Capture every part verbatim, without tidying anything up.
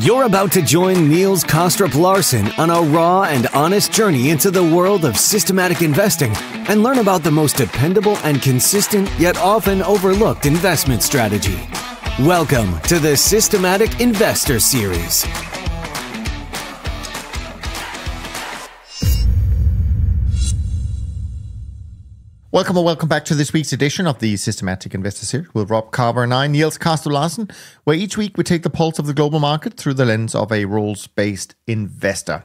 You're about to join Niels Kaastrup-Larsen on a raw and honest journey into the world of systematic investing and learn about the most dependable and consistent yet often overlooked investment strategy. Welcome to the Systematic Investor Series. Welcome or welcome back to this week's edition of the Systematic Investor Series with Rob Carver and I, Niels Kaastrup-Larsen, where each week we take the pulse of the global market through the lens of a rules-based investor.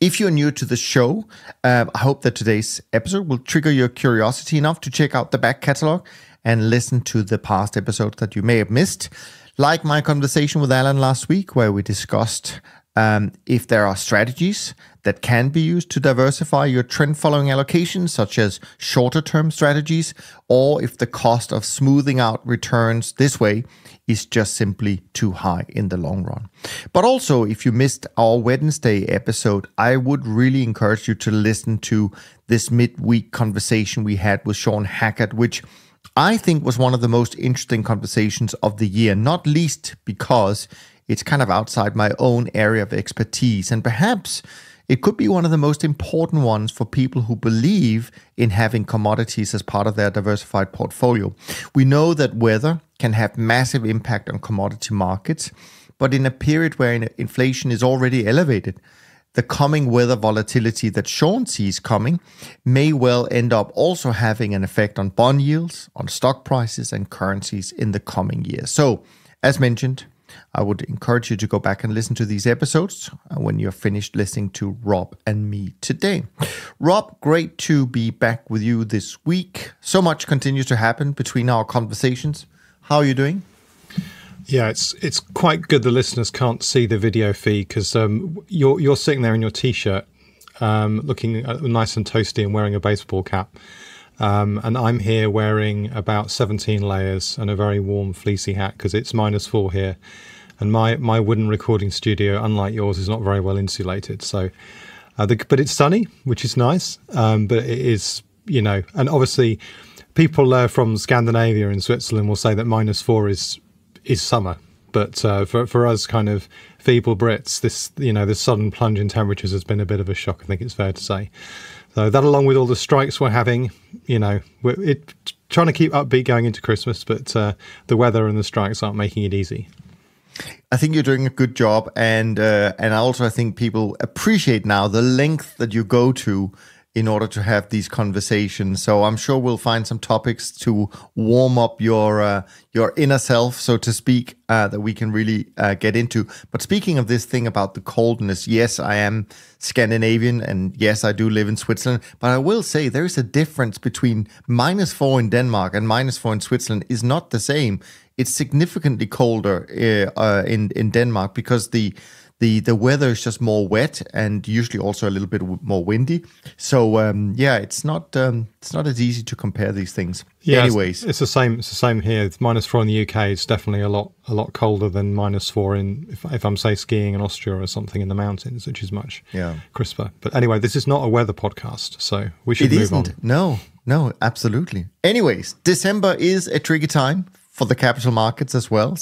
If you're new to the show, uh, I hope that today's episode will trigger your curiosity enough to check out the back catalog and listen to the past episodes that you may have missed, like my conversation with Alan last week, where we discussed Um, if there are strategies that can be used to diversify your trend-following allocations, such as shorter-term strategies, or if the cost of smoothing out returns this way is just simply too high in the long run. But also, if you missed our Wednesday episode, I would really encourage you to listen to this midweek conversation we had with Sean Hackett, which I think was one of the most interesting conversations of the year, not least because it's kind of outside my own area of expertise, and perhaps it could be one of the most important ones for people who believe in having commodities as part of their diversified portfolio. We know that weather can have massive impact on commodity markets, but in a period where inflation is already elevated, the coming weather volatility that Sean sees coming may well end up also having an effect on bond yields, on stock prices and currencies in the coming years. So, as mentioned, I would encourage you to go back and listen to these episodes when you're finished listening to Rob and me today. Rob, great to be back with you this week. So much continues to happen between our conversations. How are you doing? Yeah, it's it's quite good the listeners can't see the video feed because um, you're, you're sitting there in your T-shirt um, looking nice and toasty and wearing a baseball cap. Um, and I'm here wearing about seventeen layers and a very warm fleecy hat because it's minus four here. And my, my wooden recording studio, unlike yours, is not very well insulated. So, uh, the, but it's sunny, which is nice. Um, but it is, you know, and obviously people uh, from Scandinavia and Switzerland will say that minus four is is summer. But uh, for, for us kind of feeble Brits, this, you know, this sudden plunge in temperatures has been a bit of a shock, I think it's fair to say. So that, along with all the strikes we're having, you know, we're it, trying to keep upbeat going into Christmas, but uh, the weather and the strikes aren't making it easy. I think you're doing a good job, and uh, and also I think people appreciate now the length that you go to in order to have these conversations. So I'm sure we'll find some topics to warm up your uh, your inner self, so to speak, uh, that we can really uh, get into. But speaking of this thing about the coldness, yes, I am Scandinavian, and yes, I do live in Switzerland, but I will say there is a difference between minus four in Denmark and minus four in Switzerland is not the same. It's significantly colder uh, uh, in, in Denmark because the The the weather is just more wet and usually also a little bit more windy. So um, yeah, it's not um, it's not as easy to compare these things. Yeah, anyways, it's, it's the same. It's the same here. It's minus four in the U K. It's definitely a lot a lot colder than minus four in if, if I'm say skiing in Austria or something in the mountains, which is much yeah. crisper. But anyway, this is not a weather podcast, so we should it move isn't. on. No, no, absolutely. Anyways, December is a tricky time for the capital markets as well.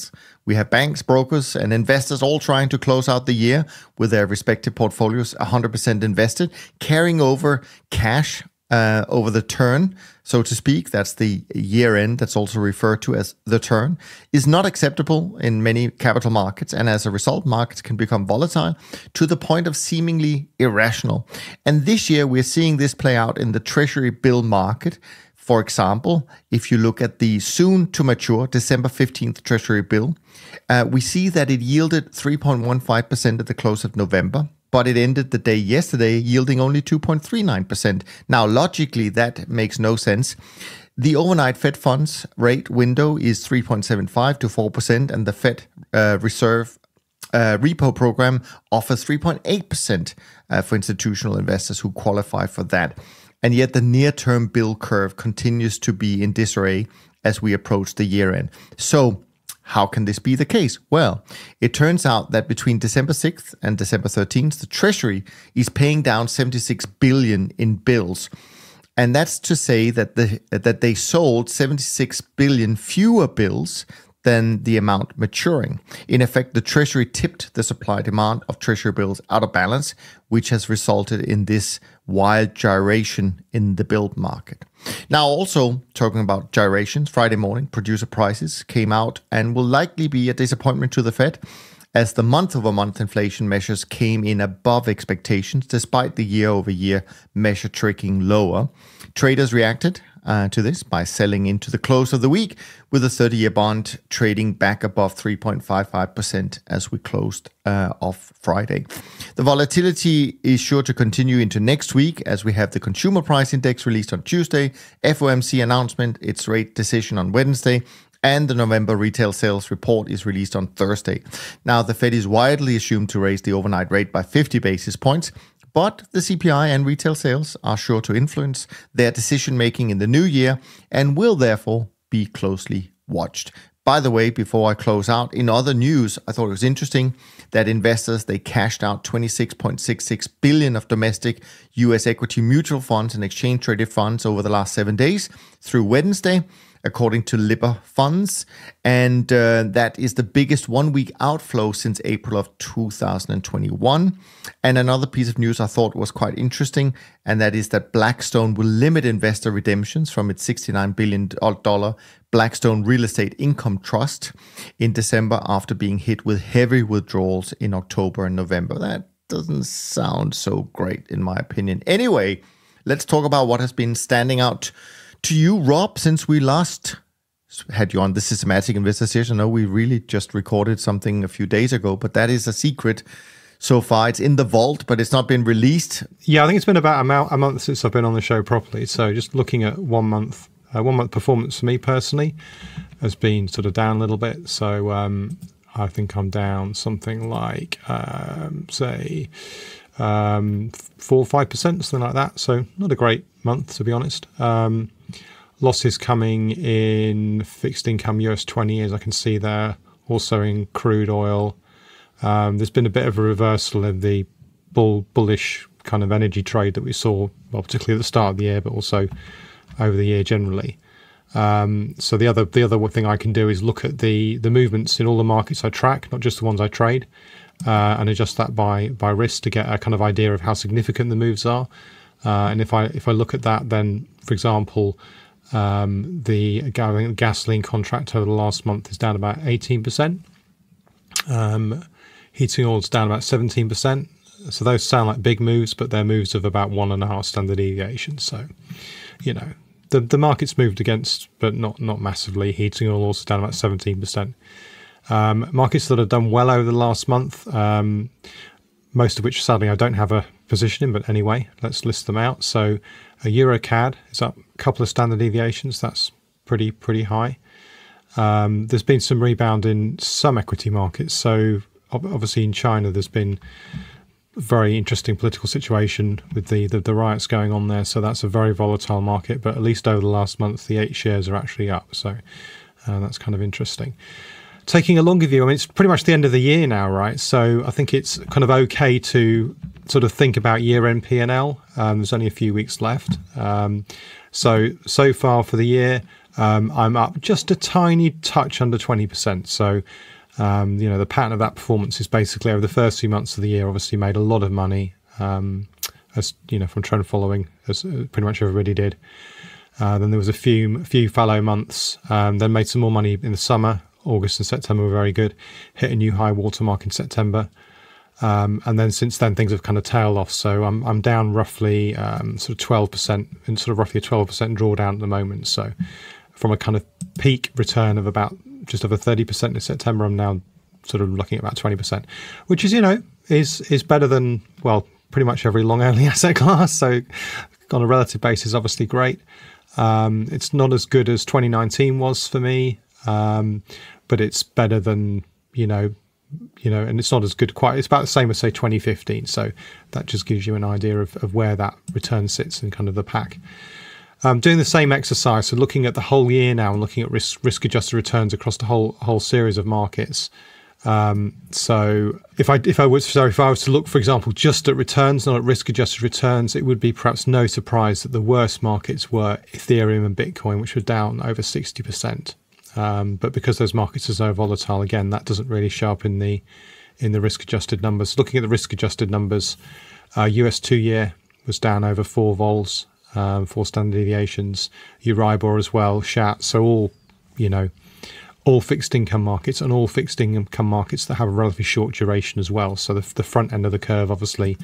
We have banks, brokers, and investors all trying to close out the year with their respective portfolios one hundred percent invested, carrying over cash uh, over the turn, so to speak. That's the year end, that's also referred to as the turn, is not acceptable in many capital markets. And as a result, markets can become volatile to the point of seemingly irrational. And this year, we're seeing this play out in the Treasury bill market. For example, if you look at the soon-to-mature December fifteenth Treasury bill, uh, we see that it yielded three point one five percent at the close of November, but it ended the day yesterday yielding only two point three nine percent. Now, logically, that makes no sense. The overnight Fed funds rate window is three point seven five to four percent, and the Fed uh, Reserve Uh, repo program offers three point eight percent uh, for institutional investors who qualify for that. And yet the near-term bill curve continues to be in disarray as we approach the year end. So how can this be the case? Well, it turns out that between December sixth and December thirteenth, the Treasury is paying down seventy-six billion dollars in bills. And that's to say that the that they sold seventy-six billion dollars fewer bills than the amount maturing. In effect, the Treasury tipped the supply-demand of Treasury bills out of balance, which has resulted in this wild gyration in the bond market. Now, also talking about gyrations, Friday morning, producer prices came out and will likely be a disappointment to the Fed, as the month-over-month inflation measures came in above expectations, despite the year-over-year measure tricking lower. Traders reacted Uh, to this by selling into the close of the week, with a thirty-year bond trading back above three point five five percent as we closed uh, off Friday. The volatility is sure to continue into next week, as we have the Consumer Price Index released on Tuesday, F O M C announcement, its rate decision on Wednesday, and the November retail sales report is released on Thursday. Now, the Fed is widely assumed to raise the overnight rate by fifty basis points, but the C P I and retail sales are sure to influence their decision-making in the new year and will therefore be closely watched. By the way, before I close out, in other news, I thought it was interesting that investors, they cashed out twenty-six point six six billion dollars of domestic U S equity mutual funds and exchange-traded funds over the last seven days through Wednesday, according to Lipper Funds, and uh, that is the biggest one-week outflow since April of two thousand twenty-one. And another piece of news I thought was quite interesting, and that is that Blackstone will limit investor redemptions from its sixty-nine billion dollars Blackstone Real Estate Income Trust in December, after being hit with heavy withdrawals in October and November. That doesn't sound so great, in my opinion. Anyway, let's talk about what has been standing out to you, Rob, since we last had you on the Systematic Investor Series. I know we really just recorded something a few days ago, but that is a secret so far. It's in the vault, but it's not been released. Yeah, I think it's been about a month since I've been on the show properly. So just looking at one month, uh, one month performance for me personally has been sort of down a little bit. So um, I think I'm down something like, um, say, um, four or five percent, something like that. So not a great month, to be honest. Um, Losses coming in fixed income U S twenty years, I can see there, also in crude oil. Um, there's been a bit of a reversal of the bull bullish kind of energy trade that we saw, well, particularly at the start of the year, but also over the year generally. Um, so the other the other thing I can do is look at the the movements in all the markets I track, not just the ones I trade, uh, and adjust that by by risk to get a kind of idea of how significant the moves are. Uh, and if I if I look at that, then, for example, um the gasoline contract over the last month is down about eighteen percent, um heating oil's down about seventeen percent. So those sound like big moves, but they're moves of about one and a half standard deviations. So, you know, the the market's moved against, but not not massively. Heating oil also down about seventeen percent. Um markets that have done well over the last month, um most of which sadly I don't have a position in, but anyway, let's list them out. So a EuroCAD is up a couple of standard deviations. That's pretty, pretty high. Um, there's been some rebound in some equity markets. So obviously in China, there's been a very interesting political situation with the, the, the riots going on there. So that's a very volatile market, but at least over the last month, the eight shares are actually up. So uh, that's kind of interesting. Taking a longer view, I mean, it's pretty much the end of the year now, right? So I think it's kind of okay to sort of think about year-end P and L. Um, there's only a few weeks left. Um, so, so far for the year, um, I'm up just a tiny touch under twenty percent. So, um, you know, the pattern of that performance is basically over the first few months of the year, obviously made a lot of money, um, as, you know, from trend following, as pretty much everybody did. Uh, then there was a few, few fallow months, um, then made some more money in the summer. August and September were very good, hit a new high water mark in September. Um, and then since then, things have kind of tailed off. So I'm, I'm down roughly um, sort of twelve percent, and sort of roughly a twelve percent drawdown at the moment. So from a kind of peak return of about just over thirty percent in September, I'm now sort of looking at about twenty percent, which is, you know, is is better than, well, pretty much every long-only asset class. So on a relative basis, obviously great. Um, it's not as good as twenty nineteen was for me. Um, but it's better than, you know, you know, and it's not as good quite. It's about the same as, say, twenty fifteen. So that just gives you an idea of, of where that return sits in kind of the pack. Um, doing the same exercise, so looking at the whole year now and looking at risk, risk-adjusted returns across the whole whole series of markets. Um, so if I if I was sorry, if I was to look, for example, just at returns, not at risk-adjusted returns, it would be perhaps no surprise that the worst markets were Ethereum and Bitcoin, which were down over sixty percent. Um, but because those markets are so volatile, again, that doesn't really show up in the in the risk-adjusted numbers. Looking at the risk-adjusted numbers, uh, U S two-year was down over four vols, um, four standard deviations. Euribor as well, S H A T. So all, you know, all fixed income markets, and all fixed income markets that have a relatively short duration as well. So the, the front end of the curve, obviously,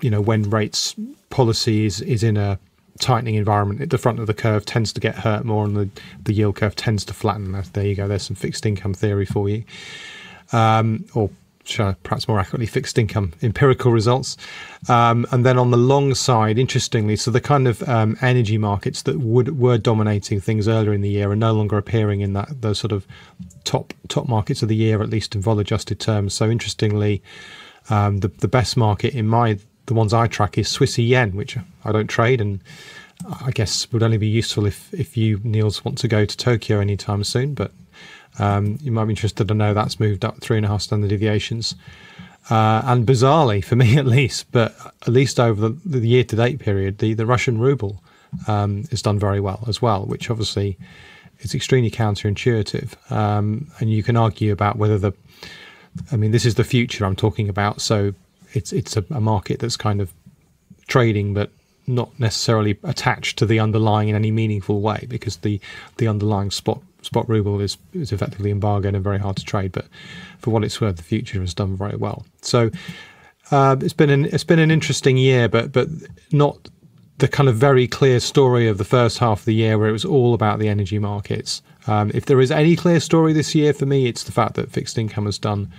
you know, when rates policy is, is in a tightening environment, at the front of the curve tends to get hurt more, and the, the yield curve tends to flatten. There you go. There's some fixed income theory for you, um, or perhaps more accurately, fixed income empirical results. Um, and then on the long side, interestingly, so the kind of um, energy markets that would were dominating things earlier in the year are no longer appearing in that those sort of top top markets of the year, at least in vol adjusted terms. So interestingly, um, the the best market in my the ones I track is Swiss yen, which I don't trade, and I guess would only be useful if if you, Niels, want to go to Tokyo anytime soon. But um, you might be interested to know that's moved up three and a half standard deviations, uh, and bizarrely for me at least, but at least over the, the year-to-date period, the the Russian ruble um, has done very well as well, which obviously is extremely counterintuitive, um, and you can argue about whether the, I mean, this is the future I'm talking about, so. It's it's a, a market that's kind of trading, but not necessarily attached to the underlying in any meaningful way, because the the underlying spot spot ruble is is effectively embargoed and very hard to trade. But for what it's worth, the future has done very well. So uh, it's been an it's been an interesting year, but but not the kind of very clear story of the first half of the year, where it was all about the energy markets. Um, if there is any clear story this year for me, it's the fact that fixed income has done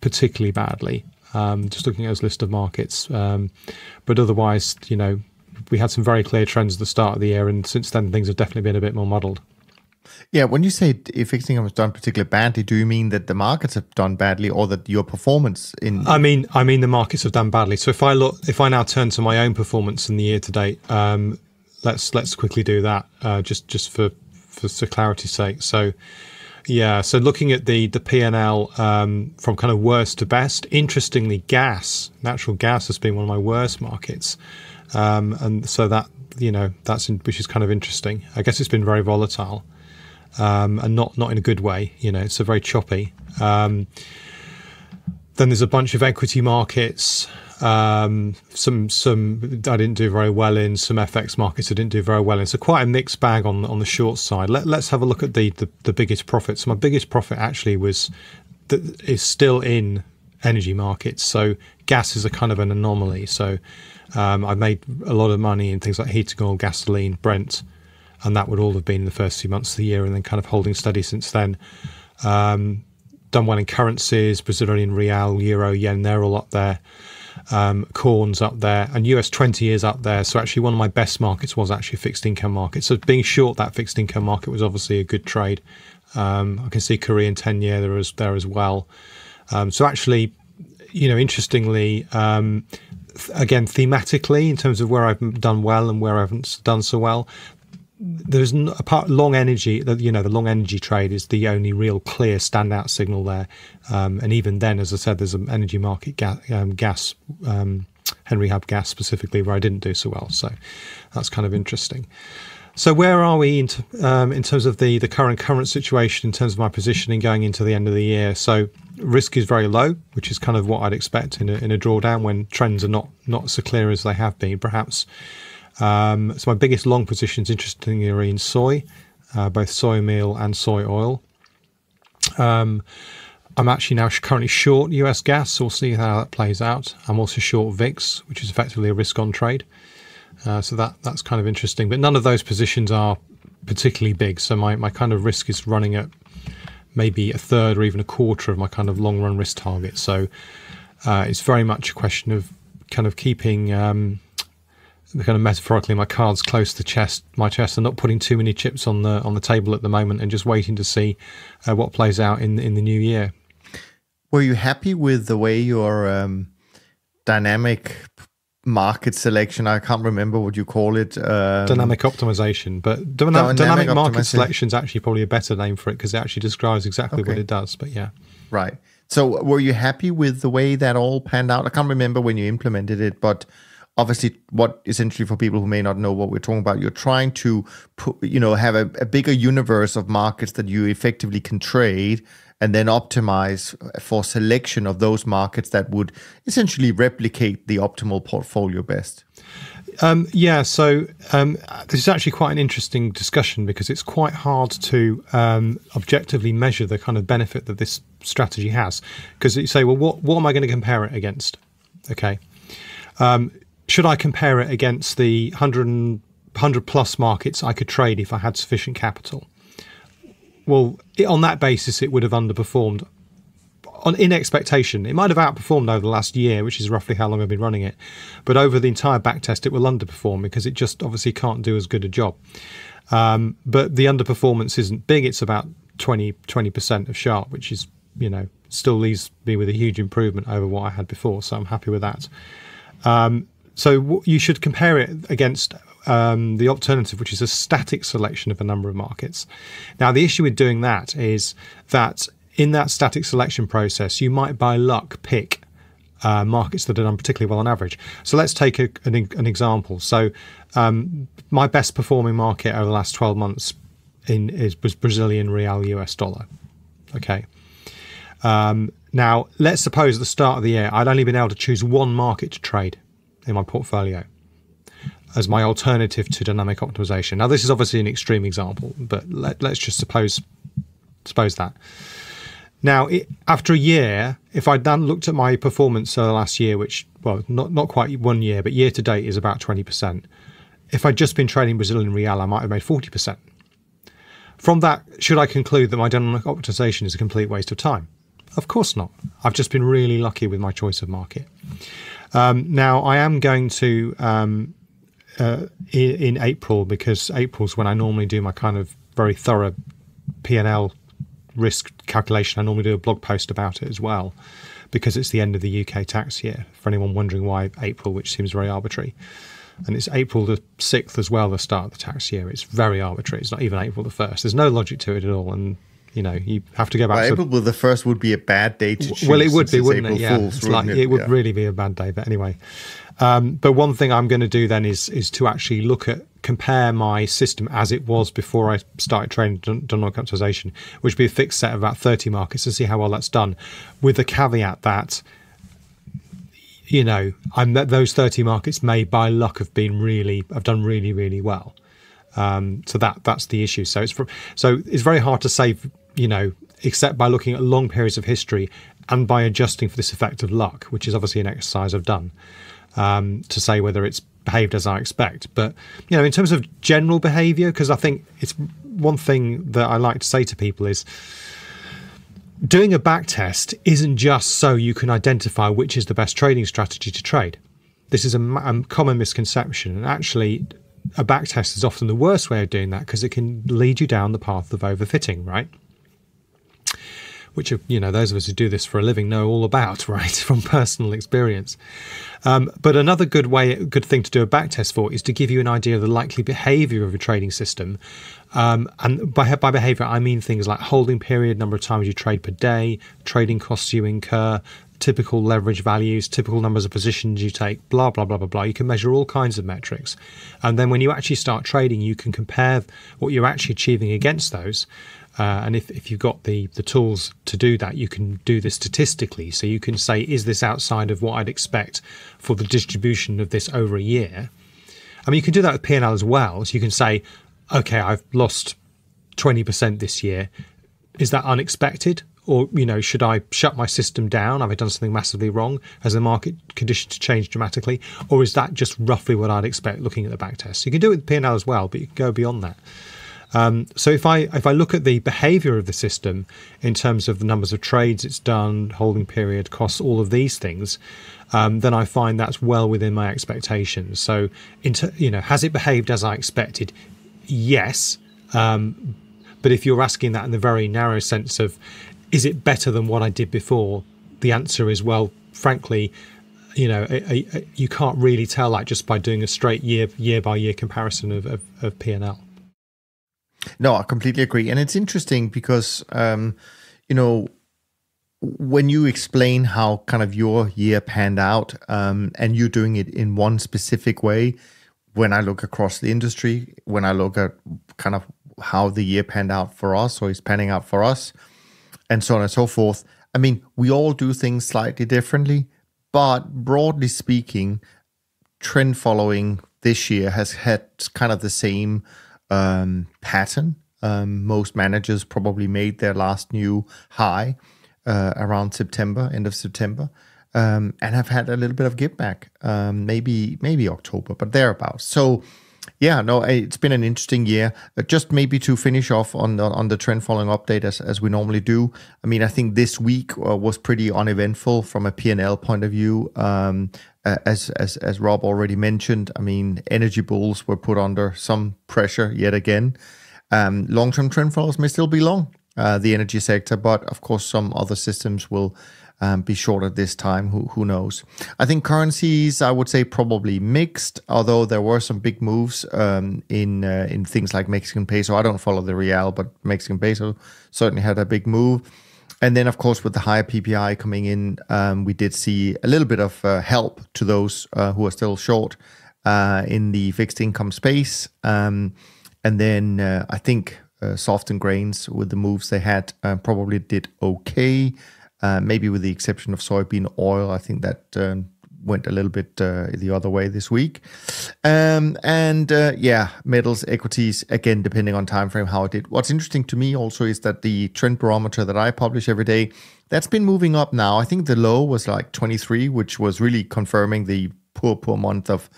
particularly badly. Um, just looking at those list of markets, um, but otherwise, you know, we had some very clear trends at the start of the year, and since then things have definitely been a bit more muddled. Yeah, when you say fixed income has done particularly badly, do you mean that the markets have done badly, or that your performance in? I mean, I mean the markets have done badly. So if I look, if I now turn to my own performance in the year to date, um, let's let's quickly do that, uh, just just for for clarity's sake. So. Yeah, so looking at the the P and L um, from kind of worst to best, interestingly, gas, natural gas has been one of my worst markets, um, and so that you know that's in, which is kind of interesting. I guess it's been very volatile, um, and not not in a good way. You know, it's a very choppy. Um, then there's a bunch of equity markets. Um, some some I didn't do very well in, some F X markets I didn't do very well in. So quite a mixed bag on on the short side. Let, let's have a look at the, the the biggest profit. So my biggest profit actually was that is still in energy markets. So gas is a kind of an anomaly. So um, I made a lot of money in things like heating oil, gasoline, Brent, and that would all have been in the first few months of the year, and then kind of holding steady since then. Um, done well in currencies, Brazilian real, euro, yen. They're all up there. Um, corn's up there, and U S twenty is up there. So actually one of my best markets was actually a fixed income market. So being short that fixed income market was obviously a good trade. Um, I can see Korean ten-year there as, there as well. Um, so actually, you know, interestingly, um, th again, thematically, in terms of where I've done well and where I haven't done so well, there's no, apart long energy, you know, the long energy trade is the only real clear standout signal there. Um, and even then, as I said, there's an energy market ga um, gas, um, Henry Hub gas specifically, where I didn't do so well. So that's kind of interesting. So where are we in, t um, in terms of the, the current current situation, in terms of my positioning going into the end of the year? So risk is very low, which is kind of what I'd expect in a, in a drawdown when trends are not, not so clear as they have been, perhaps. Um, so my biggest long positions, interestingly, are in soy, uh, both soy meal and soy oil. Um, I'm actually now currently short U S gas, so we'll see how that plays out. I'm also short V I X, which is effectively a risk-on trade. Uh, so that that's kind of interesting. But none of those positions are particularly big. So my, my kind of risk is running at maybe a third or even a quarter of my kind of long-run risk target. So uh, it's very much a question of kind of keeping... Um, kind of metaphorically my cards close to the chest my chest and not putting too many chips on the on the table at the moment, and just waiting to see uh, what plays out in in the new year. Were you happy with the way your um dynamic market selection, I can't remember what you call it, um, dynamic optimization, but dynamic, dynamic market selection is actually probably a better name for it, because it actually describes exactly okay. what it does. But yeah, right. So were you happy with the way that all panned out? I can't remember when you implemented it, but obviously what essentially for people who may not know what we're talking about, you're trying to put, you know, have a, a bigger universe of markets that you effectively can trade and then optimize for selection of those markets that would essentially replicate the optimal portfolio best. Um, yeah, so um, this is actually quite an interesting discussion because it's quite hard to um, objectively measure the kind of benefit that this strategy has. Because you say, well, what, what am I going to compare it against? Okay. Um, should I compare it against the one hundred plus markets I could trade if I had sufficient capital? Well, it, on that basis, it would have underperformed on in expectation. It might have outperformed over the last year, which is roughly how long I've been running it. But over the entire backtest, it will underperform because it just obviously can't do as good a job. Um, but the underperformance isn't big. It's about twenty percent of sharp, which is, you know, still leaves me with a huge improvement over what I had before. So I'm happy with that. Um, so w you should compare it against um, the alternative, which is a static selection of a number of markets. Now, the issue with doing that is that in that static selection process, you might by luck pick uh, markets that are done particularly well on average. So let's take a, an, an example. So um, my best performing market over the last twelve months in, is, was Brazilian real U S dollar. Okay. Um, now, let's suppose at the start of the year, I'd only been able to choose one market to trade in my portfolio as my alternative to dynamic optimization. Now, this is obviously an extreme example, but let, let's just suppose suppose that. Now, it, after a year, if I'd then looked at my performance uh, last year, which, well, not, not quite one year, but year to date is about twenty percent. If I'd just been trading Brazilian real, I might have made forty percent. From that, should I conclude that my dynamic optimization is a complete waste of time? Of course not. I've just been really lucky with my choice of market. Um, now, I am going to, um, uh, in, in April, because April's when I normally do my kind of very thorough P and L risk calculation. I normally do a blog post about it as well, because it's the end of the U K tax year, for anyone wondering why April, which seems very arbitrary. And it's April the sixth as well, the start of the tax year. It's very arbitrary. It's not even April the first. There's no logic to it at all. And you know, you have to go back. Well, April the first would be a bad day to choose. Well, it would be, wouldn't it? Yeah, it's like, it would really be a bad day. But anyway, um, but one thing I'm going to do then is is to actually look at compare my system as it was before I started trading dynamic optimization, which would be a fixed set of about thirty markets, to see how well that's done, with the caveat that, you know, I'm those thirty markets may by luck have been really, I've done really really well. Um, so that that's the issue. So it's for, so it's very hard to say, you know, except by looking at long periods of history and by adjusting for this effect of luck, which is obviously an exercise I've done, um, to say whether it's behaved as I expect. But, you know, in terms of general behavior, because I think it's one thing that I like to say to people is doing a back test isn't just so you can identify which is the best trading strategy to trade. This is a, a common misconception. And actually, a back test is often the worst way of doing that, because it can lead you down the path of overfitting, right? Which, you know, those of us who do this for a living know all about, right, from personal experience. Um, but another good way, good thing to do a backtest for is to give you an idea of the likely behaviour of a trading system. Um, and by, by behaviour, I mean things like holding period, number of times you trade per day, trading costs you incur, typical leverage values, typical numbers of positions you take, blah, blah, blah, blah, blah. You can measure all kinds of metrics. And then when you actually start trading, you can compare what you're actually achieving against those. Uh, and if, if you've got the, the tools to do that, you can do this statistically. So you can say, is this outside of what I'd expect for the distribution of this over a year? I mean, you can do that with P and L as well. So you can say, okay, I've lost twenty percent this year. Is that unexpected? Or, you know, should I shut my system down? Have I done something massively wrong? Has the market conditions changed dramatically? Or is that just roughly what I'd expect looking at the back test? You can do it with P and L as well, but you can go beyond that. Um, so if I if I look at the behaviour of the system in terms of the numbers of trades it's done, holding period, costs, all of these things, um, then I find that's well within my expectations. So, into, you know, has it behaved as I expected? Yes. Um, but if you're asking that in the very narrow sense of, is it better than what I did before? The answer is, well, frankly, you know, a, a, you can't really tell that just by doing a straight year year by year comparison of, of, of P and L. No, I completely agree. And it's interesting because, um, you know, when you explain how kind of your year panned out, um, and you're doing it in one specific way, when I look across the industry, when I look at kind of how the year panned out for us or is panning out for us, and so on and so forth, I mean, we all do things slightly differently, but broadly speaking, trend following this year has had kind of the same um, pattern. Um, most managers probably made their last new high uh, around September, end of September, um, and have had a little bit of give back, um, maybe maybe October, but thereabouts. So yeah, no, it's been an interesting year. Uh, just maybe to finish off on the, on the trend following update as, as we normally do. I mean, I think this week uh, was pretty uneventful from a P and L point of view. Um, as, as, as Rob already mentioned, I mean, energy bulls were put under some pressure yet again. Um, long-term trend follows may still be long, uh, the energy sector, but of course some other systems will um, be shorter this time, who, who knows. I think currencies, I would say probably mixed, although there were some big moves um, in uh, in things like Mexican peso. I don't follow the real, but Mexican peso certainly had a big move. And then of course with the higher P P I coming in, um, we did see a little bit of uh, help to those uh, who are still short uh, in the fixed income space. Um, And then uh, I think uh, soft and grains with the moves they had uh, probably did okay, uh, maybe with the exception of soybean oil. I think that um, went a little bit uh, the other way this week. Um, and uh, yeah, metals, equities, again, depending on time frame, how it did. What's interesting to me also is that the trend barometer that I publish every day, that's been moving up now. I think the low was like twenty-three, which was really confirming the poor, poor month of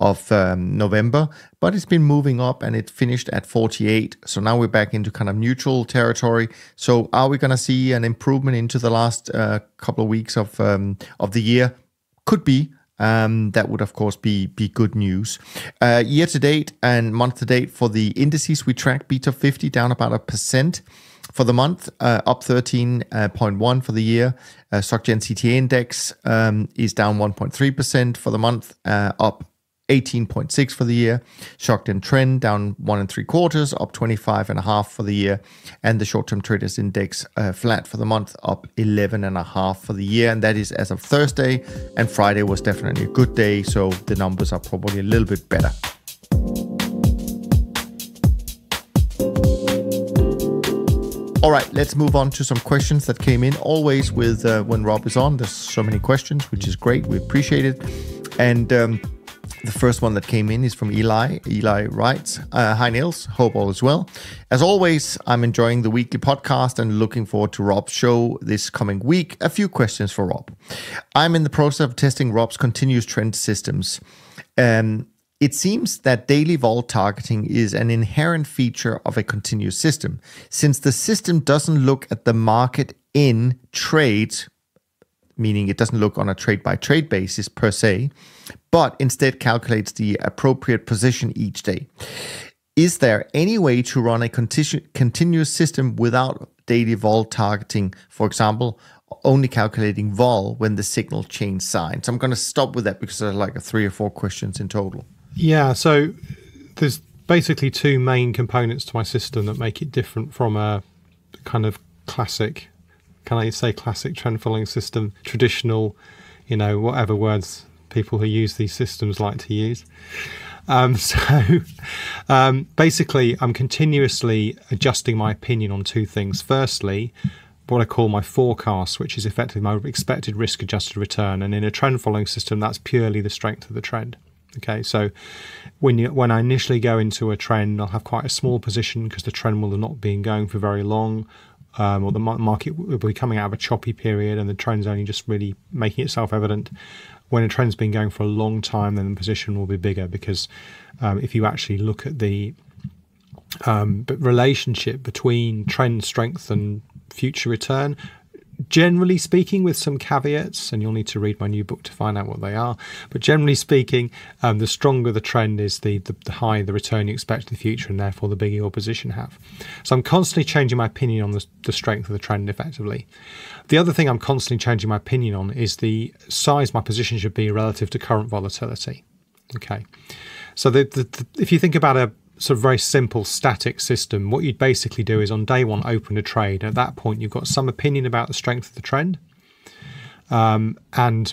of um, November, but it's been moving up and it finished at forty-eight. So now we're back into kind of neutral territory. So are we going to see an improvement into the last uh, couple of weeks of um, of the year? Could be. Um, that would, of course, be be good news. Uh, year to date and month to date for the indices we track, beta fifty down about a percent for the month, uh, up thirteen point one for the year. Uh, S G C T A index um, is down one point three percent for the month, uh, up eighteen point six for the year. S G Trend down one and three quarters, up twenty-five and a half for the year, and the short-term traders index uh, flat for the month, up eleven and a half for the year, and that is as of Thursday. And Friday was definitely a good day, so the numbers are probably a little bit better. All right, let's move on to some questions that came in. Always with uh, when Rob is on, there's so many questions, which is great. We appreciate it. And um, the first one that came in is from Eli. Eli writes, uh, hi Niels, hope all is well. As always, I'm enjoying the weekly podcast and looking forward to Rob's show this coming week. A few questions for Rob. I'm in the process of testing Rob's continuous trend systems. Um, it seems that daily vol targeting is an inherent feature of a continuous system. Since the system doesn't look at the market in trades, meaning it doesn't look on a trade-by-trade basis per se, but instead calculates the appropriate position each day. Is there any way to run a continuous system without daily vol targeting, for example, only calculating vol when the signal change signs? I'm going to stop with that because there's like three or four questions in total. Yeah, so there's basically two main components to my system that make it different from a kind of classic, can I say classic trend following system, traditional, you know, whatever words people who use these systems like to use. Um, so um, basically, I'm continuously adjusting my opinion on two things. Firstly, what I call my forecast, which is effectively my expected risk-adjusted return. And in a trend following system, that's purely the strength of the trend. Okay, so when you, when I initially go into a trend, I'll have quite a small position because the trend will have not been going for very long. Um, or the market will be coming out of a choppy period and the trend's only just really making itself evident. When a trend's been going for a long time, then the position will be bigger because um, if you actually look at the um, relationship between trend strength and future return, generally speaking, with some caveats, and you'll need to read my new book to find out what they are, but generally speaking, um, the stronger the trend is, the, the, the higher the return you expect in the future, and therefore the bigger your position have. So I'm constantly changing my opinion on the, the strength of the trend effectively. The other thing I'm constantly changing my opinion on is the size my position should be relative to current volatility. Okay, so the, the, the, if you think about a sort of very simple static system. What you'd basically do is on day one, open a trade. At that point, you've got some opinion about the strength of the trend. Um, and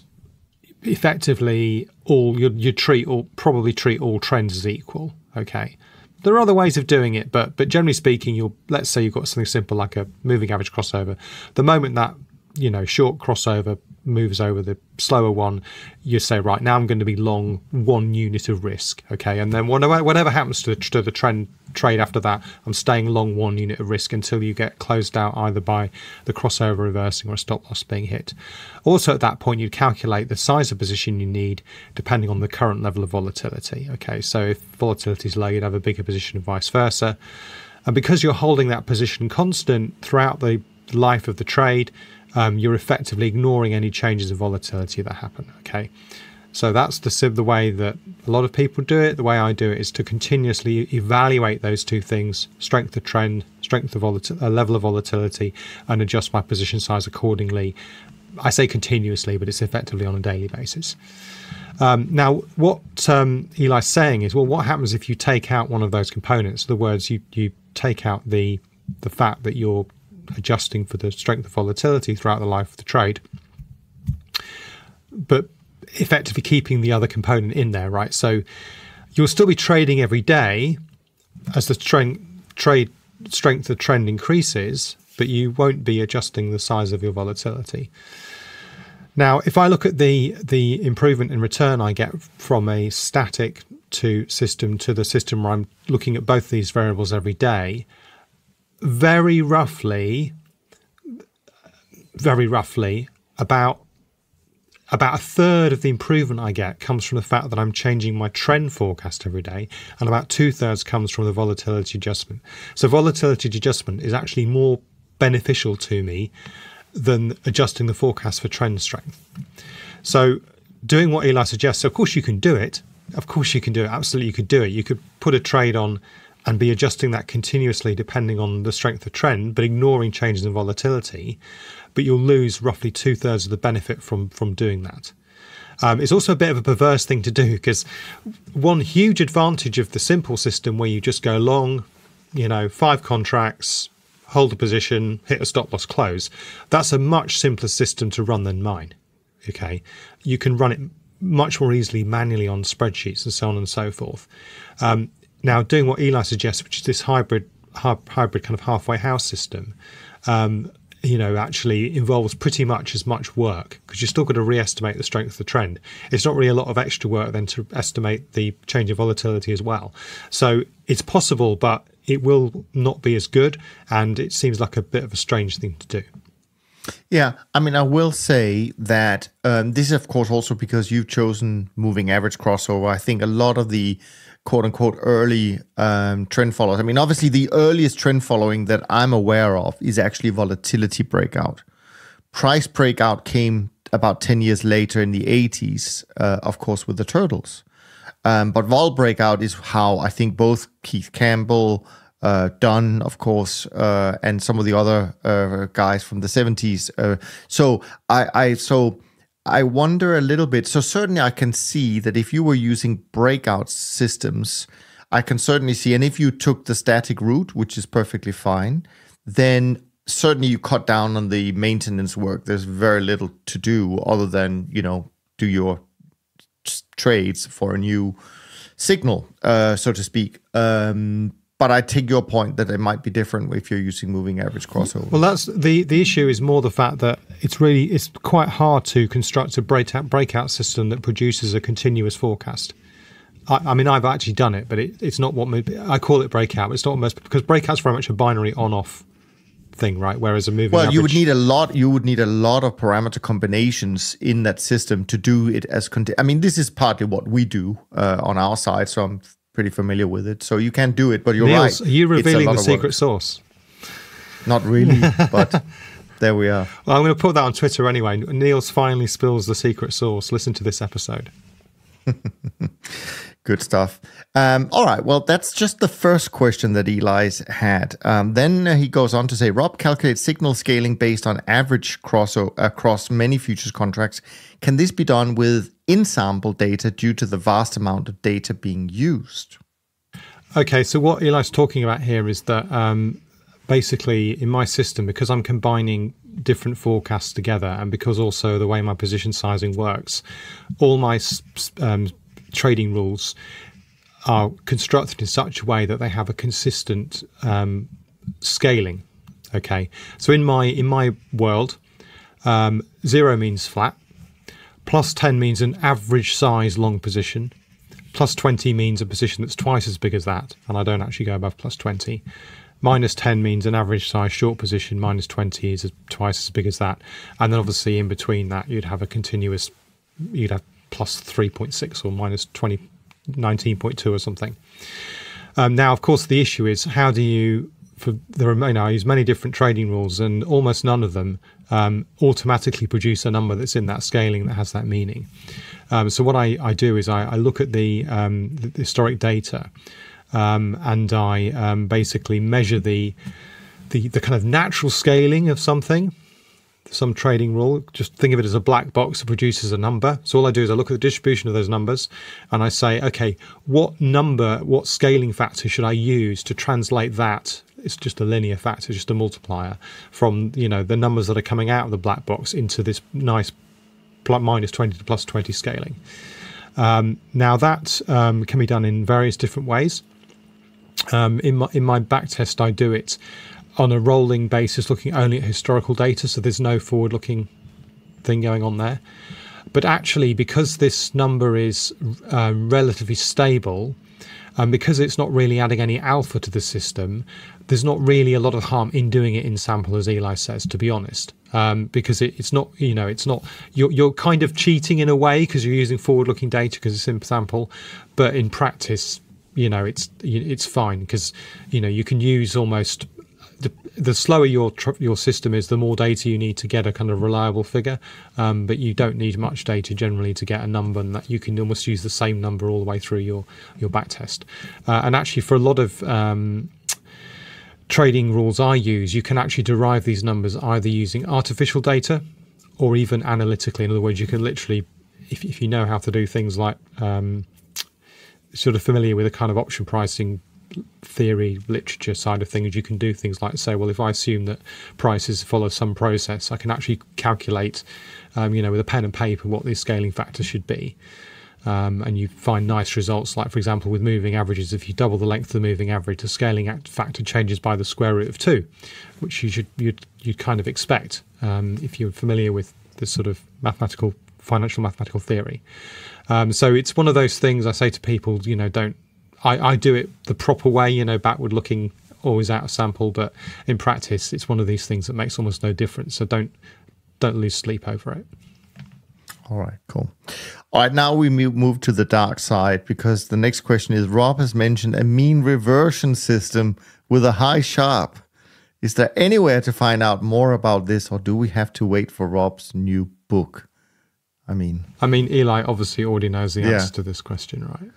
effectively, all you you treat or probably treat all trends as equal. Okay. There are other ways of doing it, but but generally speaking, you'll let's say you've got something simple like a moving average crossover. The moment that you know short crossover moves over the slower one, you say, right, now I'm going to be long one unit of risk, okay? And then whatever happens to the, to the trend trade after that, I'm staying long one unit of risk until you get closed out either by the crossover reversing or a stop loss being hit. Also, at that point, you calculate the size of position you need depending on the current level of volatility, okay? So if volatility is low, you'd have a bigger position and vice versa. And because you're holding that position constant throughout the life of the trade, Um, you're effectively ignoring any changes in volatility that happen, okay? So that's the, the way that a lot of people do it. The way I do it is to continuously evaluate those two things, strength of trend, strength of volatility, level of volatility, and adjust my position size accordingly. I say continuously, but it's effectively on a daily basis. Um, now, what um, Eli's saying is, well, what happens if you take out one of those components? In other words, you, you take out the, the fact that you're adjusting for the strength of volatility throughout the life of the trade, but effectively keeping the other component in there, right? So you'll still be trading every day as the trend, trade strength of trend increases, but you won't be adjusting the size of your volatility. Now, if I look at the the improvement in return I get from a static to system to the system where I'm looking at both these variables every day, very roughly, very roughly, about about a third of the improvement I get comes from the fact that I'm changing my trend forecast every day, and about two thirds comes from the volatility adjustment. So volatility adjustment is actually more beneficial to me than adjusting the forecast for trend strength. So doing what Eli suggests, so of course you can do it. Of course you can do it. Absolutely, you could do it. You could put a trade on and be adjusting that continuously depending on the strength of trend, but ignoring changes in volatility, but you'll lose roughly two-thirds of the benefit from, from doing that. Um, it's also a bit of a perverse thing to do, because one huge advantage of the simple system where you just go long, you know, five contracts, hold a position, hit a stop-loss close, that's a much simpler system to run than mine, okay? You can run it much more easily manually on spreadsheets and so on and so forth. Um, Now, doing what Eli suggests, which is this hybrid, hybrid kind of halfway house system, um, you know, actually involves pretty much as much work, because you're still going to re-estimate the strength of the trend. It's not really a lot of extra work then to estimate the change in volatility as well. So it's possible, but it will not be as good, and it seems like a bit of a strange thing to do. Yeah, I mean, I will say that um, this is, of course, also because you've chosen moving average crossover. I think a lot of the quote-unquote early um, trend followers, I mean, obviously the earliest trend following that I'm aware of is actually volatility breakout. Price breakout came about ten years later in the eighties, uh, of course, with the turtles. Um, but vol breakout is how I think both Keith Campbell, Uh, Dunn, of course, uh, and some of the other uh, guys from the seventies. Uh, so I, I, so I wonder a little bit. So certainly, I can see that if you were using breakout systems, I can certainly see. And if you took the static route, which is perfectly fine, then certainly you cut down on the maintenance work. There's very little to do other than, you know, do your trades for a new signal, uh, so to speak. Um, But I take your point that it might be different if you're using moving average crossover. Well, that's the the issue is more the fact that it's really it's quite hard to construct a breakout breakout system that produces a continuous forecast. I, I mean, I've actually done it, but it, it's not what I call it breakout. But it's not most, because breakout's very much a binary on-off thing, right? Whereas a moving well, average, you would need a lot. You would need a lot of parameter combinations in that system to do it as. I mean, this is partly what we do uh, on our side. So I'm pretty familiar with it, so you can do it, but you're Niels, right. Are you revealing the secret sauce? Not really, but there we are. Well, I'm going to put that on Twitter anyway. Niels finally spills the secret sauce. Listen to this episode. Good stuff. Um, all right, well, that's just the first question that Eli's had. Um, then he goes on to say, Rob calculates signal scaling based on average crossover across many futures contracts. Can this be done with ensemble data due to the vast amount of data being used? Okay, so what Eli's talking about here is that um, basically in my system, because I'm combining different forecasts together and because also the way my position sizing works, all my um, trading rules are constructed in such a way that they have a consistent um, scaling. Okay, so in my in my world, um, zero means flat, plus ten means an average size long position, plus twenty means a position that's twice as big as that, and I don't actually go above plus twenty. Minus ten means an average size short position, minus twenty is twice as big as that, and then obviously in between that you'd have a continuous, you'd have plus three point six or minus twenty, nineteen point two or something. Um, now, of course, the issue is how do you, for the remainder, I use many different trading rules and almost none of them um, automatically produce a number that's in that scaling that has that meaning. Um, so what I, I do is I, I look at the, um, the historic data um, and I um, basically measure the, the, the kind of natural scaling of something, some trading rule. Just think of it as a black box that produces a number. So all I do is I look at the distribution of those numbers and I say, okay, what number, what scaling factor should I use to translate that? It's just a linear factor, just a multiplier from, you know, the numbers that are coming out of the black box into this nice minus twenty to plus twenty scaling. Um, now that um, can be done in various different ways. Um, in my, in my back test, I do it on a rolling basis, looking only at historical data, so there's no forward-looking thing going on there. But actually, because this number is uh, relatively stable, and um, because it's not really adding any alpha to the system, there's not really a lot of harm in doing it in sample, as Eli says, to be honest, um, because it, it's not, you know, it's not, you're, you're kind of cheating in a way because you're using forward-looking data because it's in sample, but in practice, you know, it's, it's fine because, you know, you can use almost... The, the slower your tr your system is, the more data you need to get a kind of reliable figure, um, but you don't need much data generally to get a number, and that you can almost use the same number all the way through your your back test. Uh, and actually, for a lot of um, trading rules I use, you can actually derive these numbers either using artificial data or even analytically. In other words, you can literally, if, if you know how to do things like um, sort of familiar with a kind of option pricing theory literature side of things, you can do things like say, well, if I assume that prices follow some process, I can actually calculate um, you know, with a pen and paper what these scaling factors should be, um, and you find nice results, like for example with moving averages, if you double the length of the moving average, the scaling factor changes by the square root of two, which you should you'd, you'd kind of expect um, if you're familiar with this sort of mathematical financial mathematical theory. Um, so it's one of those things I say to people, you know, don't I, I do it the proper way, you know, backward looking, always out of sample, but in practice it's one of these things that makes almost no difference, so don't don't lose sleep over it. All right, cool. All right, now we move to the dark side, because the next question is, Rob has mentioned a mean reversion system with a high sharp. Is there anywhere to find out more about this, or do we have to wait for Rob's new book? I mean... I mean, Eli obviously already knows the answer yeah. to this question, right?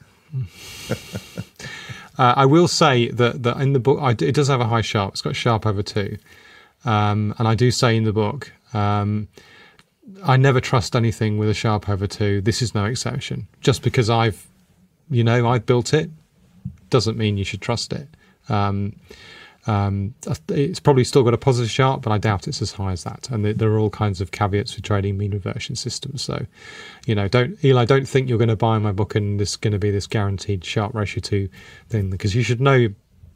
uh, I will say that, that in the book, I, it does have a high sharp. It's got sharp over two. Um, and I do say in the book, um, I never trust anything with a sharp over two. This is no exception. Just because I've, you know, I've built it doesn't mean you should trust it. Um, um, it's probably still got a positive sharp, but I doubt it's as high as that. And th there are all kinds of caveats with trading mean reversion systems. So, you know, don't Eli, don't think you're going to buy my book and there's going to be this guaranteed sharp ratio two thing, because you should know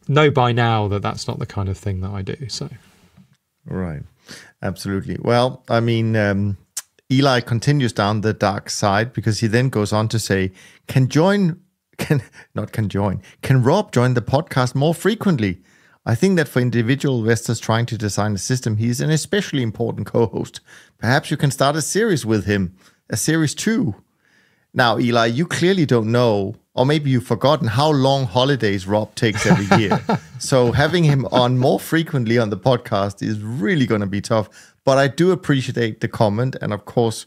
know by now that that's not the kind of thing that I do. So, right, absolutely. Well, I mean, um, Eli continues down the dark side, because he then goes on to say, "Can join can not can join can Rob join the podcast more frequently? I think that for individual investors trying to design a system, he is an especially important co-host. Perhaps you can start a series with him, a series two." Now, Eli, you clearly don't know, or maybe you've forgotten, how long holidays Rob takes every year. So having him on more frequently on the podcast is really going to be tough. But I do appreciate the comment. And of course,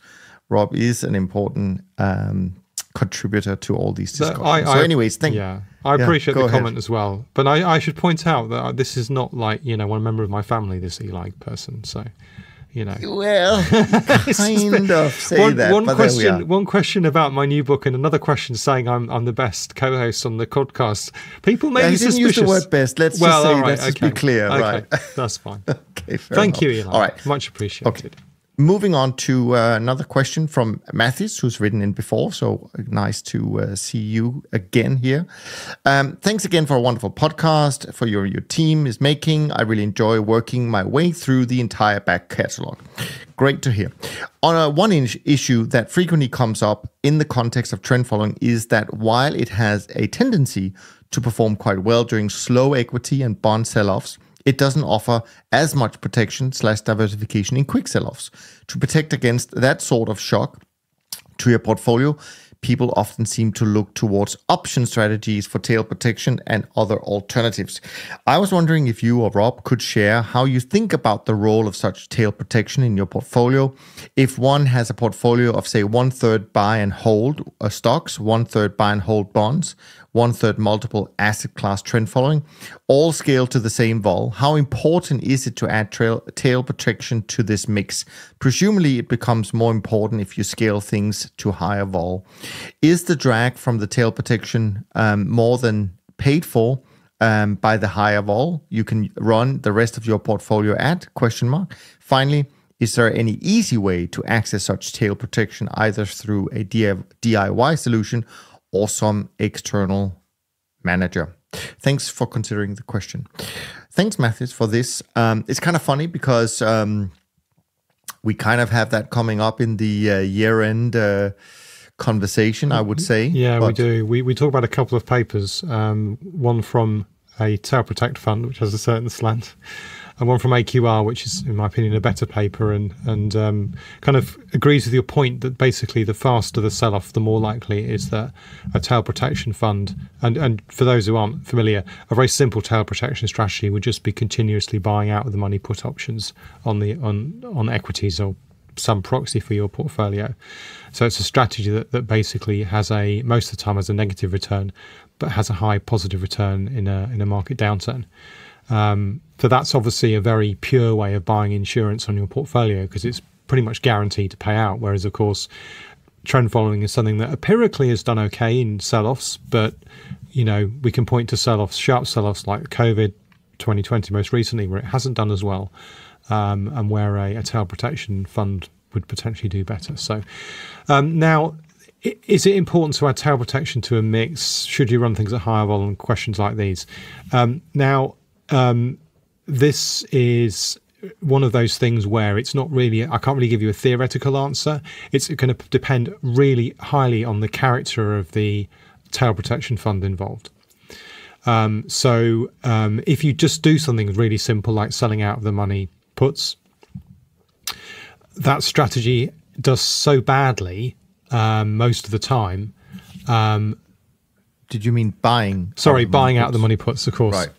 Rob is an important um contributor to all these discussions. I, I, so anyways, thank yeah I yeah, appreciate the ahead. comment as well, but I, I should point out that this is not like, you know, one member of my family, this Eli person, so you know. Well, kind of say one, that. One but question, one question about my new book, and another question saying I'm I'm the best co-host on the podcast. People may yeah, be suspicious. Didn't use the word best. Let's well, just say, right, let's okay. just be clear, okay. right? That's fine. okay, fair Thank enough. you, Elon. All right, much appreciated. Okay. Moving on to uh, another question from Mathis, who's written in before, so nice to uh, see you again here. Um, thanks again for a wonderful podcast, for your your team is making. I really enjoy working my way through the entire back catalog. Great to hear. On a one issue that frequently comes up in the context of trend following is that while it has a tendency to perform quite well during slow equity and bond sell-offs, it doesn't offer as much protection slash diversification in quick sell-offs. To protect against that sort of shock to your portfolio, people often seem to look towards option strategies for tail protection and other alternatives. I was wondering if you or Rob could share how you think about the role of such tail protection in your portfolio. If one has a portfolio of, say, one-third buy and hold stocks, one-third buy and hold bonds, one-third multiple asset class trend following, all scaled to the same vol, how important is it to add trail, tail protection to this mix? Presumably, it becomes more important if you scale things to higher vol. Is the drag from the tail protection um, more than paid for um, by the higher vol you can run the rest of your portfolio at? Question mark. Finally, is there any easy way to access such tail protection, either through a D I Y solution or some external manager? Thanks for considering the question. Thanks, Mathis, for this. Um, it's kind of funny because um, we kind of have that coming up in the uh, year-end uh, conversation, I would say. Yeah, but we do. We, we talk about a couple of papers, um, one from a Tail Protect fund, which has a certain slant, and one from A Q R, which is, in my opinion, a better paper and, and um, kind of agrees with your point that basically the faster the sell-off, the more likely it is that a tail protection fund, and, and for those who aren't familiar, a very simple tail protection strategy would just be continuously buying out of the money put options on the on, on equities or some proxy for your portfolio. So it's a strategy that, that basically has a, most of the time has a negative return, but has a high positive return in a, in a market downturn. Um, so that's obviously a very pure way of buying insurance on your portfolio because it's pretty much guaranteed to pay out. Whereas, of course, trend following is something that empirically has done okay in sell-offs, but, you know, we can point to sell-offs, sharp sell-offs like COVID twenty twenty most recently, where it hasn't done as well, um, and where a, a tail protection fund would potentially do better. So um, now, is it important to add tail protection to a mix? Should you run things at higher vol and questions like these? Um, now, Um, this is one of those things where it's not really, I can't really give you a theoretical answer. It's going to depend really highly on the character of the tail protection fund involved. Um, so um, if you just do something really simple like selling out of the money puts, that strategy does so badly um, most of the time. Um, Did you mean buying? Sorry, buying out of the money puts, of course. Right.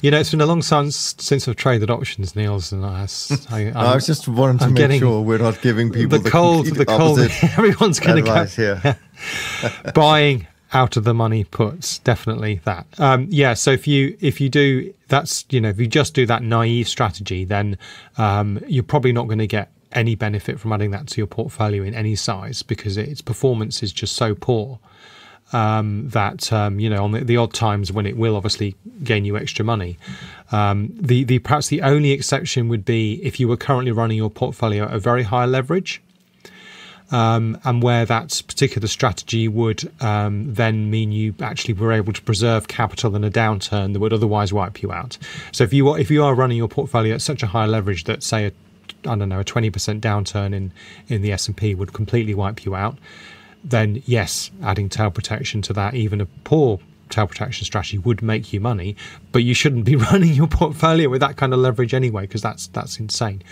You know, it's been a long time since I've traded options, Niels, and I. I, I'm, I was just wanting to I'm make sure we're not giving people the, the cold, the cold. Everyone's going to go here. Buying out of the money puts, definitely that. Um, yeah. So if you if you do that's you know if you just do that naive strategy, then um, you're probably not going to get any benefit from adding that to your portfolio in any size because its performance is just so poor. Um, that, um, you know, on the, the odd times when it will obviously gain you extra money. Um, the, the perhaps the only exception would be if you were currently running your portfolio at a very high leverage um, and where that particular strategy would um, then mean you actually were able to preserve capital in a downturn that would otherwise wipe you out. So if you are, if you are running your portfolio at such a high leverage that, say, a, I don't know, a twenty percent downturn in, in the S and P would completely wipe you out, then yes, adding tail protection to that, even a poor tail protection strategy would make you money, but you shouldn't be running your portfolio with that kind of leverage anyway, because that's that's insane.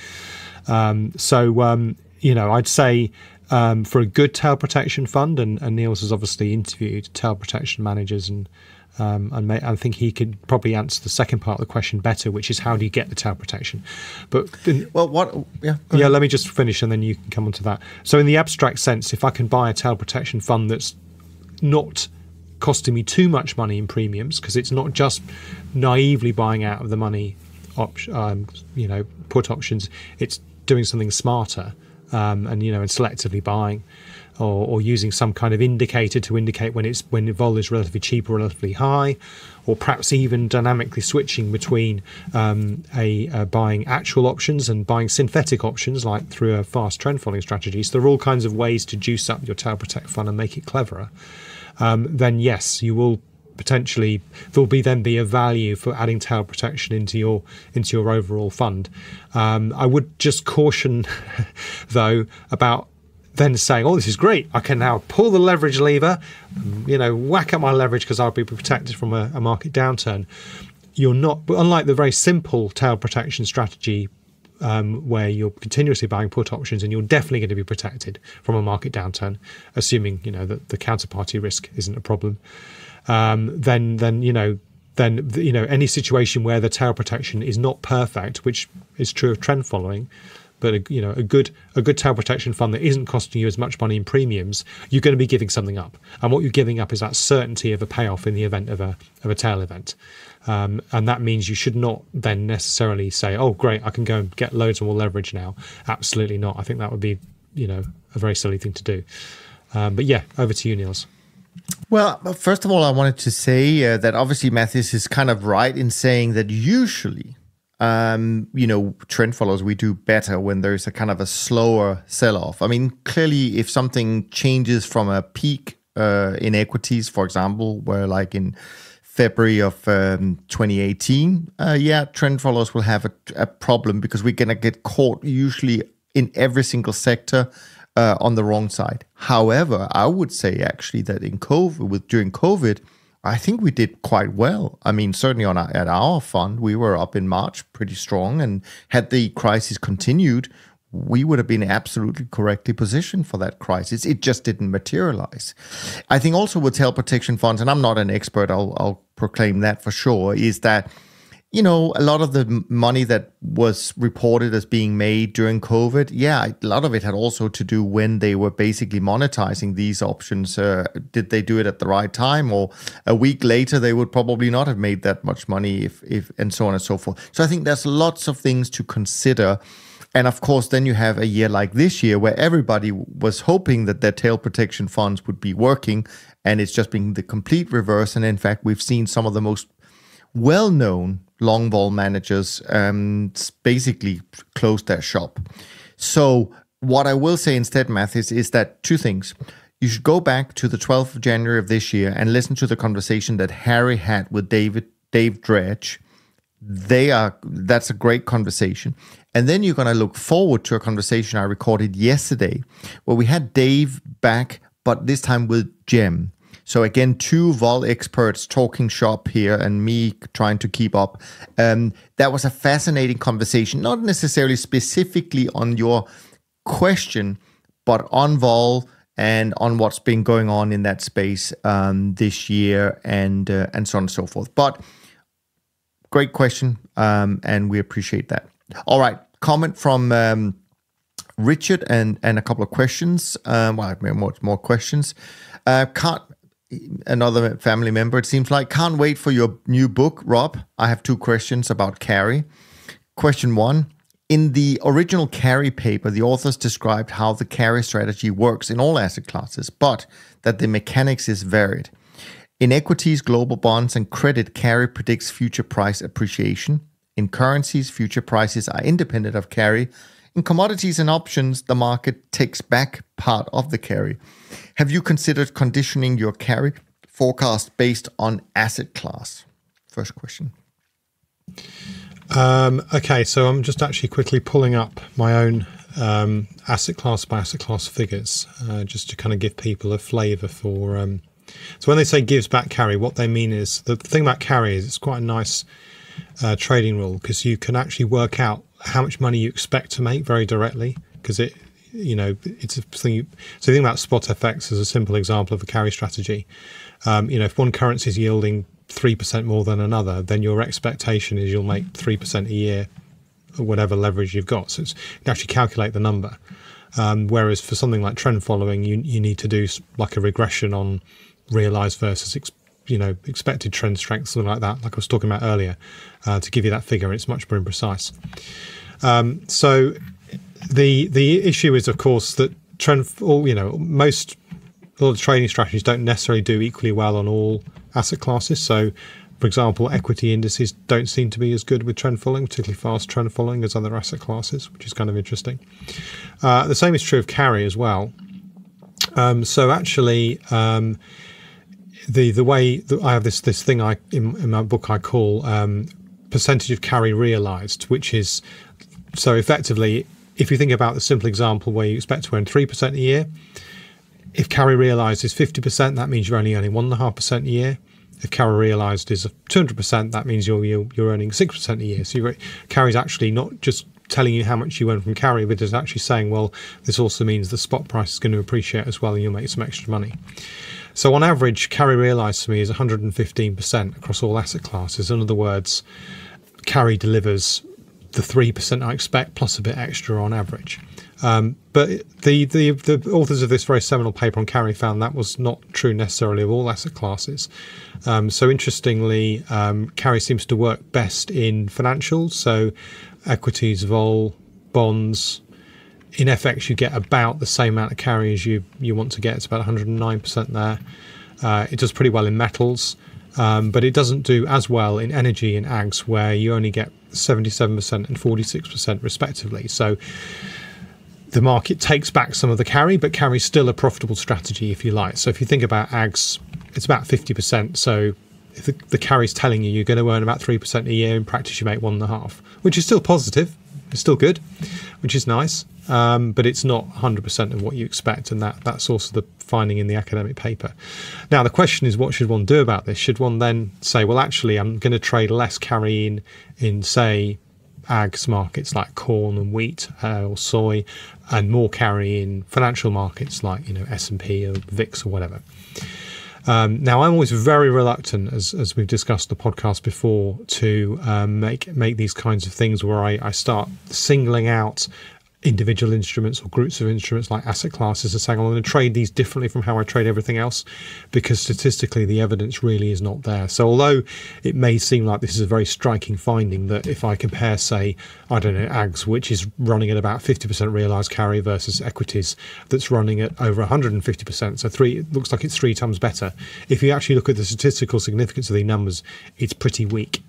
Um, so, um, you know, I'd say um, for a good tail protection fund, and, and Niels has obviously interviewed tail protection managers, and um, and may, I think he could probably answer the second part of the question better, which is how do you get the tail protection? But in, well, what? Yeah, yeah. Ahead. Let me just finish, and then you can come on to that. So, in the abstract sense, if I can buy a tail protection fund that's not costing me too much money in premiums, because it's not just naively buying out of the money, op um, you know, put options. It's doing something smarter, um, and you know, and selectively buying, or, or using some kind of indicator to indicate when it's when the vol is relatively cheap or relatively high, or perhaps even dynamically switching between um, a, a buying actual options and buying synthetic options, like through a fast trend following strategy. So there are all kinds of ways to juice up your tail protect fund and make it cleverer. Um, then yes, you will potentially there will be then be a value for adding tail protection into your into your overall fund. Um, I would just caution though about then saying, oh, this is great, I can now pull the leverage lever, you know, whack up my leverage because I'll be protected from a, a market downturn. You're not, unlike the very simple tail protection strategy, Um, where you're continuously buying put options, and you're definitely going to be protected from a market downturn, assuming you know that the counterparty risk isn't a problem. Um, then, then you know, then you know any situation where the tail protection is not perfect, which is true of trend following, but a, you know a good a good tail protection fund that isn't costing you as much money in premiums, you're going to be giving something up, and what you're giving up is that certainty of a payoff in the event of a of a tail event. Um, and that means you should not then necessarily say, oh, great, I can go and get loads more leverage now. Absolutely not. I think that would be, you know, a very silly thing to do. Um, but yeah, over to you, Niels. Well, first of all, I wanted to say uh, that obviously Mathis is kind of right in saying that usually, um, you know, trend followers, we do better when there's a kind of a slower sell-off. I mean, clearly, if something changes from a peak uh, in equities, for example, where like in February of um, twenty eighteen, uh, yeah, trend followers will have a, a problem because we're going to get caught usually in every single sector uh, on the wrong side. However, I would say actually that in COVID, with during COVID, I think we did quite well. I mean, certainly on our, at our fund, we were up in March pretty strong, and had the crisis continued, we would have been absolutely correctly positioned for that crisis. It just didn't materialize. I think also with tail protection funds, and I'm not an expert, I'll, I'll proclaim that for sure, is that, you know, a lot of the money that was reported as being made during COVID, yeah, a lot of it had also to do when they were basically monetizing these options. Uh, did they do it at the right time? Or a week later, they would probably not have made that much money, if, if and so on and so forth. So I think there's lots of things to consider. And of course, then you have a year like this year where everybody was hoping that their tail protection funds would be working, and it's just been the complete reverse. And in fact, we've seen some of the most well-known long vol managers um, basically close their shop. So what I will say instead, Mathis, is that two things. You should go back to the twelfth of January of this year and listen to the conversation that Harry had with David Dave Dredge. They are, that's a great conversation. And then you're going to look forward to a conversation I recorded yesterday where we had Dave back, but this time with Jem. So again, two vol experts talking shop here, and me trying to keep up. Um, that was a fascinating conversation, not necessarily specifically on your question, but on vol and on what's been going on in that space um, this year, and, uh, and so on and so forth. But great question, um, and we appreciate that. All right, comment from um, Richard, and and a couple of questions. Um, well, more more questions. Uh, can't another family member, it seems like. Can't wait for your new book, Rob. I have two questions about carry. Question one: in the original carry paper, the authors described how the carry strategy works in all asset classes, but that the mechanics is varied. In equities, global bonds, and credit, carry predicts future price appreciation. In currencies, future prices are independent of carry. In commodities and options, the market takes back part of the carry. Have you considered conditioning your carry forecast based on asset class? First question. Um, okay, so I'm just actually quickly pulling up my own um, asset class by asset class figures, uh, just to kind of give people a flavour for... Um, So when they say gives back carry, what they mean is, the thing about carry is it's quite a nice uh, trading rule, because you can actually work out how much money you expect to make very directly, because it, you know, it's a thing. You, so think about spot F X as a simple example of a carry strategy. Um, you know, if one currency is yielding three percent more than another, then your expectation is you'll make three percent a year, or whatever leverage you've got. So it's, you can actually calculate the number. Um, whereas for something like trend following, you, you need to do like a regression on realized versus, you know, expected trend strength, something like that, like I was talking about earlier, uh, to give you that figure. It's much more imprecise. Um, so the the issue is, of course, that trend, all you know, most a lot of trading strategies don't necessarily do equally well on all asset classes. So, for example, equity indices don't seem to be as good with trend following, particularly fast trend following, as other asset classes, which is kind of interesting. Uh, the same is true of carry as well. Um, so actually, um, the the way that I have this this thing I in, in my book I call um, percentage of carry realized, which is so effectively, if you think about the simple example where you expect to earn three percent a year, if carry realized is fifty percent, that means you're only earning one point five percent a year. If carry realized is two hundred percent, that means you're, you're, you're earning six percent a year. So carry is actually not just telling you how much you earn from carry, but it's actually saying, well, this also means the spot price is going to appreciate as well and you'll make some extra money. So on average, carry realized for me is one hundred fifteen percent across all asset classes. In other words, carry delivers the three percent I expect plus a bit extra on average. Um, but the, the, the authors of this very seminal paper on carry found that was not true necessarily of all asset classes. Um, so interestingly, um, carry seems to work best in financials. So equities, vol, bonds. In F X, you get about the same amount of carry as you, you want to get. It's about one hundred nine percent there. Uh, it does pretty well in metals, um, but it doesn't do as well in energy and ags, where you only get seventy-seven percent and forty-six percent respectively. So the market takes back some of the carry, but carry is still a profitable strategy, if you like. So if you think about ags, it's about fifty percent. So if the, the carry is telling you you're going to earn about three percent a year, in practice you make one and a half, which is still positive. It's still good, which is nice, um, but it's not one hundred percent of what you expect, and that, that's also the finding in the academic paper. Now, the question is, what should one do about this? Should one then say, well, actually, I'm going to trade less carry in, in say, ags markets like corn and wheat uh, or soy, and more carry in financial markets like, you know, S and P or V I X or whatever? Um, now, I'm always very reluctant, as, as we've discussed the podcast before, to um, make make these kinds of things where I, I start singling out individual instruments or groups of instruments like asset classes and saying, I'm going to trade these differently from how I trade everything else, because statistically the evidence really is not there. So although it may seem like this is a very striking finding, that if I compare, say, I don't know, ags, which is running at about fifty percent realized carry, versus equities that's running at over one hundred fifty percent, so three, it looks like it's three times better. If you actually look at the statistical significance of the numbers, it's pretty weak.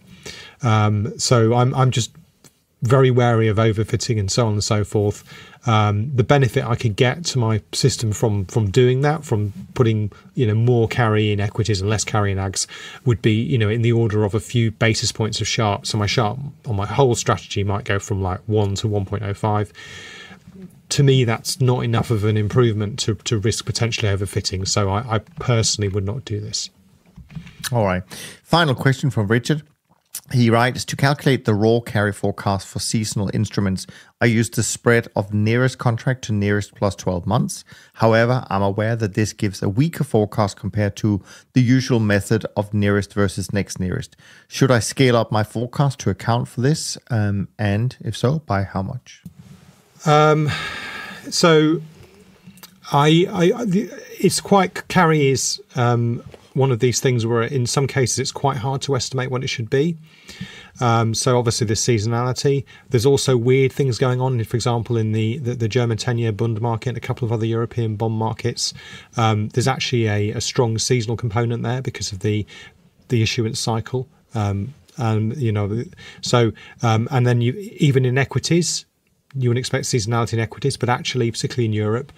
Um, so I'm, I'm just very wary of overfitting and so on and so forth. Um, the benefit I could get to my system from from doing that, from putting, you know, more carry in equities and less carry in ags, would be, you know, in the order of a few basis points of sharp. So my sharp on my whole strategy might go from like one to one point oh five. To me, that's not enough of an improvement to, to risk potentially overfitting. So I, I personally would not do this. All right. Final question from Richard. He writes, to calculate the raw carry forecast for seasonal instruments, I used the spread of nearest contract to nearest plus twelve months. However, I'm aware that this gives a weaker forecast compared to the usual method of nearest versus next nearest. Should I scale up my forecast to account for this? Um, and if so, by how much? Um, so I, I, it's quite, carry is... Um, one of these things where in some cases it's quite hard to estimate what it should be. Um, so obviously there's seasonality. There's also weird things going on, for example, in the, the, the German ten-year Bund market and a couple of other European bond markets. Um, there's actually a, a strong seasonal component there because of the, the issuance cycle. Um, and, you know, so, um, and then you, even in equities, you wouldn't expect seasonality in equities, but actually, particularly in Europe,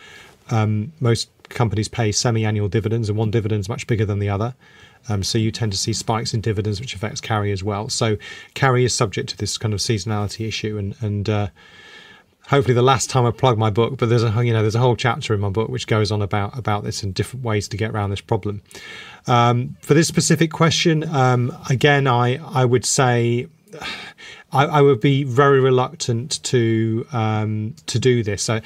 um, most companies pay semi-annual dividends, and one dividend is much bigger than the other, um, so you tend to see spikes in dividends, which affects carry as well. So carry is subject to this kind of seasonality issue, and and uh, hopefully the last time I plug my book, but there's a you know there's a whole chapter in my book which goes on about about this and different ways to get around this problem. Um, for this specific question, um, again, I I would say I, I would be very reluctant to um, to do this. So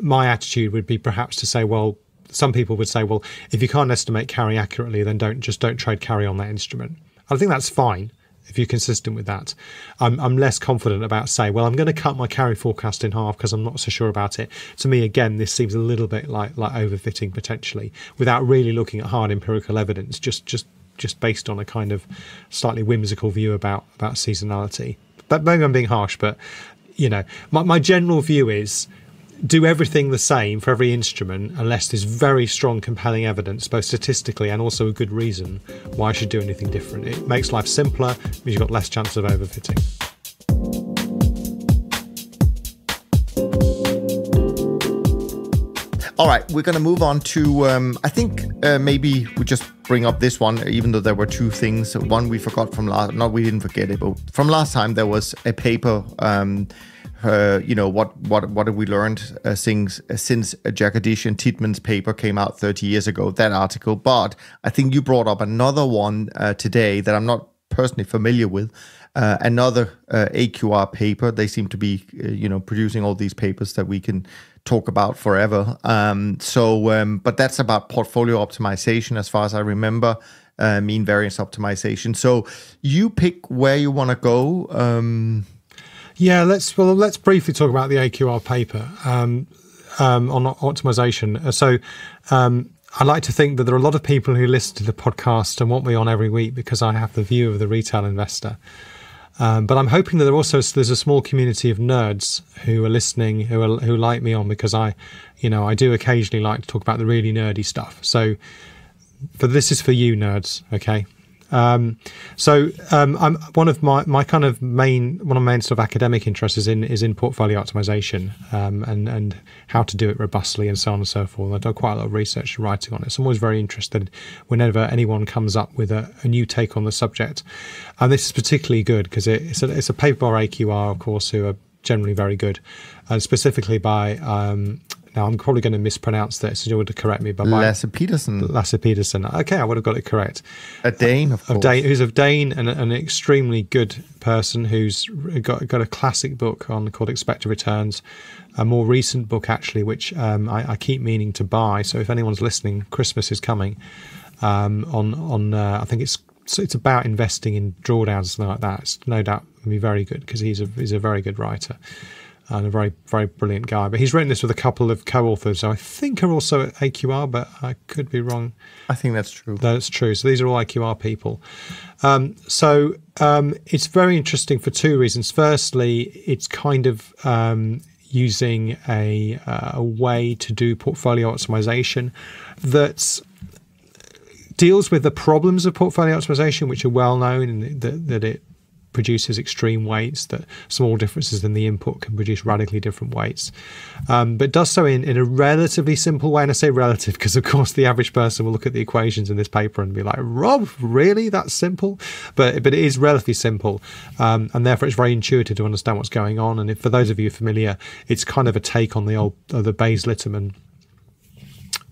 my attitude would be perhaps to say, well, some people would say, well, if you can't estimate carry accurately, then don't just don't trade carry on that instrument. I think that's fine if you're consistent with that. I'm, I'm less confident about, say, well, I'm going to cut my carry forecast in half because I'm not so sure about it. To me, again, this seems a little bit like like overfitting potentially, without really looking at hard empirical evidence, just just just based on a kind of slightly whimsical view about about seasonality. But maybe I'm being harsh, but you know, my, my general view is do everything the same for every instrument unless there's very strong, compelling evidence, both statistically and also a good reason why I should do anything different. It makes life simpler, means you've got less chance of overfitting. All right, we're going to move on to, um, I think uh, maybe we just bring up this one, even though there were two things. One we forgot from last, no, we didn't forget it, but from last time there was a paper, um, uh, you know, what what what have we learned uh, since, uh, since Jegadeesh and Titman's paper came out thirty years ago, that article. But I think you brought up another one uh, today that I'm not personally familiar with, uh, another uh, A Q R paper. They seem to be, uh, you know, producing all these papers that we can talk about forever. Um, so, um, but that's about portfolio optimization, as far as I remember, uh, mean variance optimization. So you pick where you want to go. Um, yeah, let's, well, let's briefly talk about the A Q R paper um, um, on optimization. So um, I like to think that there are a lot of people who listen to the podcast and want me on every week because I have the view of the retail investor. Um, but I'm hoping that there also there's a small community of nerds who are listening, who are, who like me on, because I, you know, I do occasionally like to talk about the really nerdy stuff. So, but this is for you nerds, okay? Um, so, um, I'm one of my my kind of main one of my main sort of academic interests is in is in portfolio optimization um, and and how to do it robustly and so on and so forth. I've done quite a lot of research and writing on it. So I'm always very interested whenever anyone comes up with a, a new take on the subject, and this is particularly good because it, it's a it's a paper by A Q R, of course, who are generally very good, and specifically by. Um, Now, I'm probably going to mispronounce this, so you would correct me. But Lasse Pedersen. Lasse Pedersen. Okay, I would have got it correct. A Dane, of course. Of Dane, who's a Dane and an extremely good person who's got, got a classic book on called Expected Returns, a more recent book, actually, which um, I, I keep meaning to buy. So if anyone's listening, Christmas is coming um, on, on uh, I think it's so it's about investing in drawdowns, something like that. It's no doubt going to be very good because he's a, he's a very good writer. And a very, very brilliant guy. But he's written this with a couple of co-authors, who I think are also at A Q R, but I could be wrong. I think that's true. That's true. So these are all A Q R people. Um, so um, it's very interesting for two reasons. Firstly, it's kind of um, using a, uh, a way to do portfolio optimization that's deals with the problems of portfolio optimization, which are well known, and that, that it produces extreme weights, that small differences in the input can produce radically different weights, um, but does so in, in a relatively simple way. And I say relative because, of course, the average person will look at the equations in this paper and be like, Rob, really? That's simple? But, but it is relatively simple, um, and therefore it's very intuitive to understand what's going on. And if, for those of you familiar, it's kind of a take on the old uh, the Bayes-Litterman,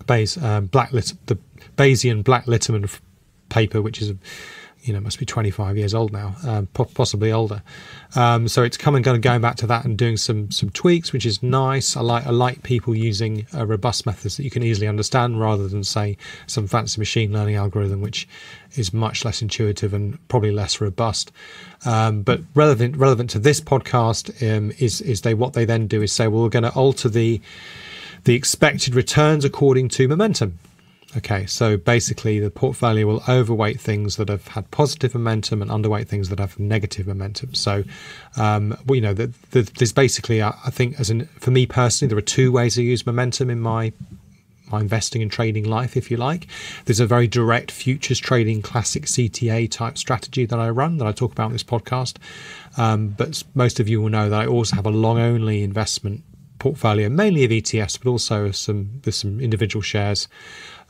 Bayes, um, Black-Litter, the Bayesian Black-Litterman paper, which is a you know, must be twenty-five years old now, um, possibly older. Um, so it's come and kind of going back to that and doing some some tweaks, which is nice. I like I like people using uh, robust methods that you can easily understand, rather than say some fancy machine learning algorithm, which is much less intuitive and probably less robust. Um, but relevant relevant to this podcast um, is is they what they then do is say, well, we're going to alter the the expected returns according to momentum. Okay, so basically the portfolio will overweight things that have had positive momentum and underweight things that have negative momentum. So, um, well, you know, the, the, there's basically, I think, as in, for me personally, there are two ways I use momentum in my my investing and trading life, if you like. There's a very direct futures trading, classic C T A type strategy that I run, that I talk about in this podcast. Um, but most of you will know that I also have a long-only investment portfolio, mainly of E T Fs, but also some with some individual shares.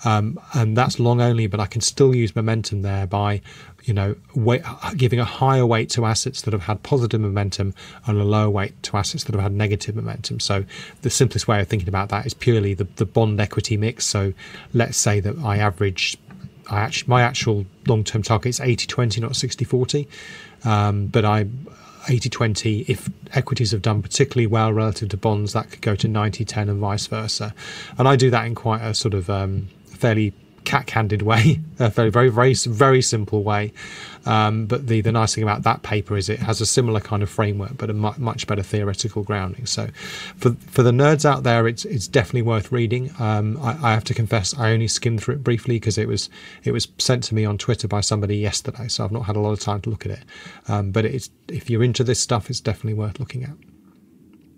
Um, and that's long only, but I can still use momentum there by, you know, weight, giving a higher weight to assets that have had positive momentum and a lower weight to assets that have had negative momentum. So the simplest way of thinking about that is purely the, the bond equity mix. So let's say that I average, I actually, my actual long-term target is eighty twenty, not sixty forty, um, but I eighty twenty, if equities have done particularly well relative to bonds, that could go to ninety ten and vice versa. And I do that in quite a sort of... Um, fairly cack-handed way, a very, very, very, very simple way. Um, but the, the nice thing about that paper is it has a similar kind of framework, but a mu much better theoretical grounding. So for for the nerds out there, it's it's definitely worth reading. Um, I, I have to confess, I only skimmed through it briefly because it was it was sent to me on Twitter by somebody yesterday, so I've not had a lot of time to look at it. Um, but it's if you're into this stuff, it's definitely worth looking at.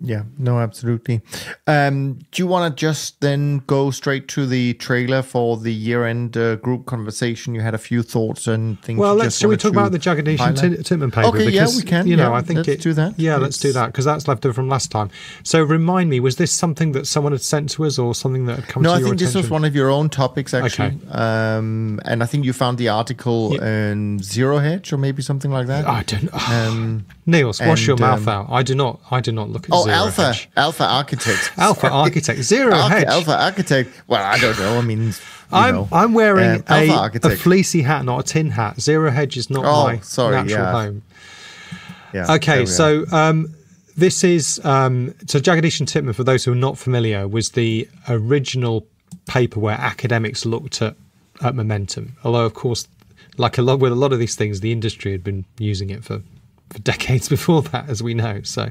Yeah, no, absolutely. Um, do you want to just then go straight to the trailer for the year-end uh, group conversation? You had a few thoughts and things. Well, let's, shall we talk about the Jegadeesh and Titman paper? Okay, because, yeah, we can. You know, yeah, I think let's it, do that. Yeah, it's, let's do that, because that's left over from last time. So remind me, was this something that someone had sent to us or something that had come no, to I your attention? No, I think this was one of your own topics, actually. Okay. Um, and I think you found the article yeah. in Zero Hedge or maybe something like that. I don't know. Um, Niels, wash and, your mouth um, out. I do not, I do not look at oh, Zero. Alpha, hedge. Alpha Architect, Alpha Architect, Zero Alpha, Hedge, Alpha Architect. Well, I don't know. I mean, you I'm know. I'm wearing um, a, a fleecy hat, not a tin hat. Zero Hedge is not oh, my sorry, natural yeah. home. Yeah. Okay, so um, this is um, so Jegadeesh and Titman. For those who are not familiar, was the original paper where academics looked at at momentum. Although, of course, like a lot with a lot of these things, the industry had been using it for. for decades before that, as we know. So,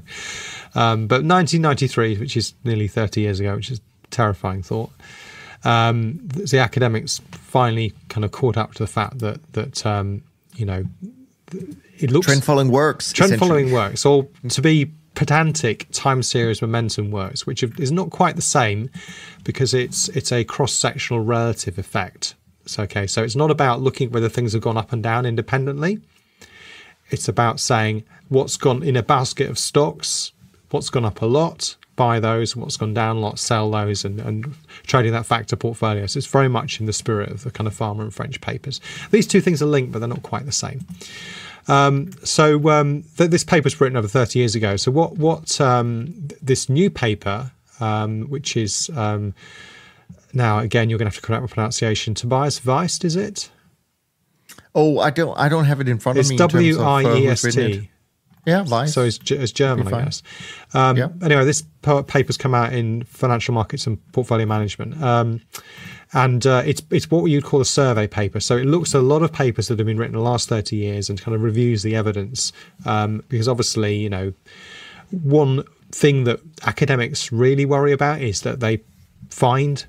um, but nineteen ninety-three, which is nearly thirty years ago, which is a terrifying thought, um, the academics finally kind of caught up to the fact that, that um, you know, it looks... Trend following works. Trend following works, or to be pedantic, time series momentum works, which is not quite the same because it's, it's a cross-sectional relative effect. So, okay, so it's not about looking whether things have gone up and down independently. It's about saying what's gone in a basket of stocks, what's gone up a lot, buy those, what's gone down a lot, sell those, and, and trading that factor portfolio. So it's very much in the spirit of the kind of Fama and French papers. These two things are linked, but they're not quite the same. Um, so um, th this paper's written over thirty years ago. So what, what um, th this new paper, um, which is um, now, again, you're going to have to correct my pronunciation. Tobias Wiest, is it? Oh, I don't. I don't have it in front it's of me. It's W I E S T. Yeah, Wiest. So it's, it's German, I guess. Um, yeah. Anyway, this paper's come out in Financial Markets and Portfolio Management, um, and uh, it's it's what you'd call a survey paper. So it looks at a lot of papers that have been written in the last thirty years and kind of reviews the evidence, um, because obviously, you know, one thing that academics really worry about is that they find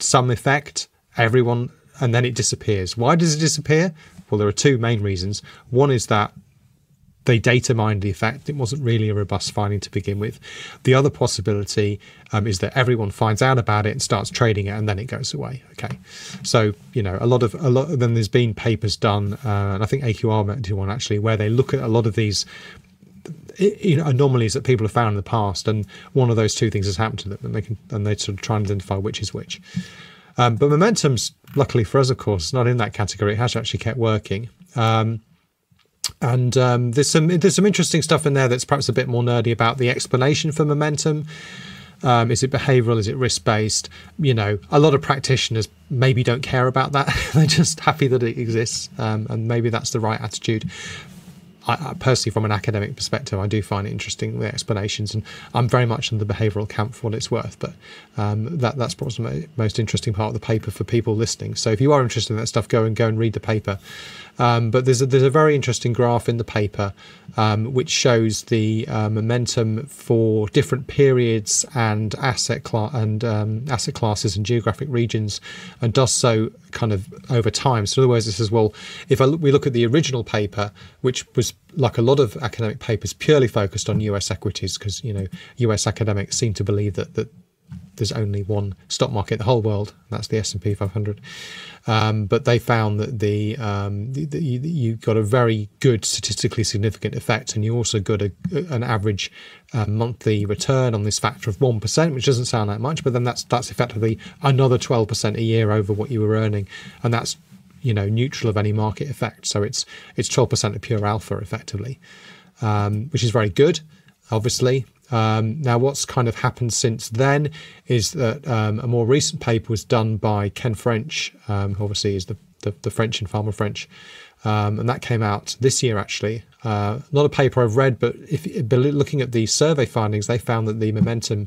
some effect. Everyone. And then it disappears. Why does it disappear? Well, there are two main reasons. One is that they data mined the effect. It wasn't really a robust finding to begin with. The other possibility um, is that everyone finds out about it and starts trading it, and then it goes away. Okay, so you know a lot of a lot. Then there's been papers done, uh, and I think A Q R did one actually, where they look at a lot of these you know, anomalies that people have found in the past, and one of those two things has happened to them, and they can and they sort of try and identify which is which. Um, but momentum's, luckily for us, of course, not in that category. It has actually kept working. Um, and um, there's some there's some interesting stuff in there that's perhaps a bit more nerdy about the explanation for momentum. Um, is it behavioural? Is it risk-based? You know, a lot of practitioners maybe don't care about that. They're just happy that it exists. Um, and maybe that's the right attitude. I, I personally, from an academic perspective, I do find it interesting, the explanations, and I'm very much in the behavioural camp for what it's worth, but um, that, that's probably the most interesting part of the paper for people listening. So if you are interested in that stuff, go and go and read the paper. Um, but there's a, there's a very interesting graph in the paper um, which shows the uh, momentum for different periods and asset class and um, asset classes and geographic regions, and does so kind of over time. So in other words, this is well, if I look, we look at the original paper, which was like a lot of academic papers, purely focused on U S equities, because you know U S academics seem to believe that that. There's only one stock market in the whole world, and that's the S and P five hundred. Um, but they found that the, um, the, the you got a very good statistically significant effect, and you also got a, an average uh, monthly return on this factor of one percent, which doesn't sound like much, but then that's that's effectively another twelve percent a year over what you were earning, and that's you know neutral of any market effect. So it's it's twelve percent of pure alpha effectively, um, which is very good, obviously. Um, now, what's kind of happened since then is that um, a more recent paper was done by Ken French, um, who obviously is the, the, the French and Fama French, um, and that came out this year, actually. Uh, not a paper I've read, but if, but looking at the survey findings, they found that the momentum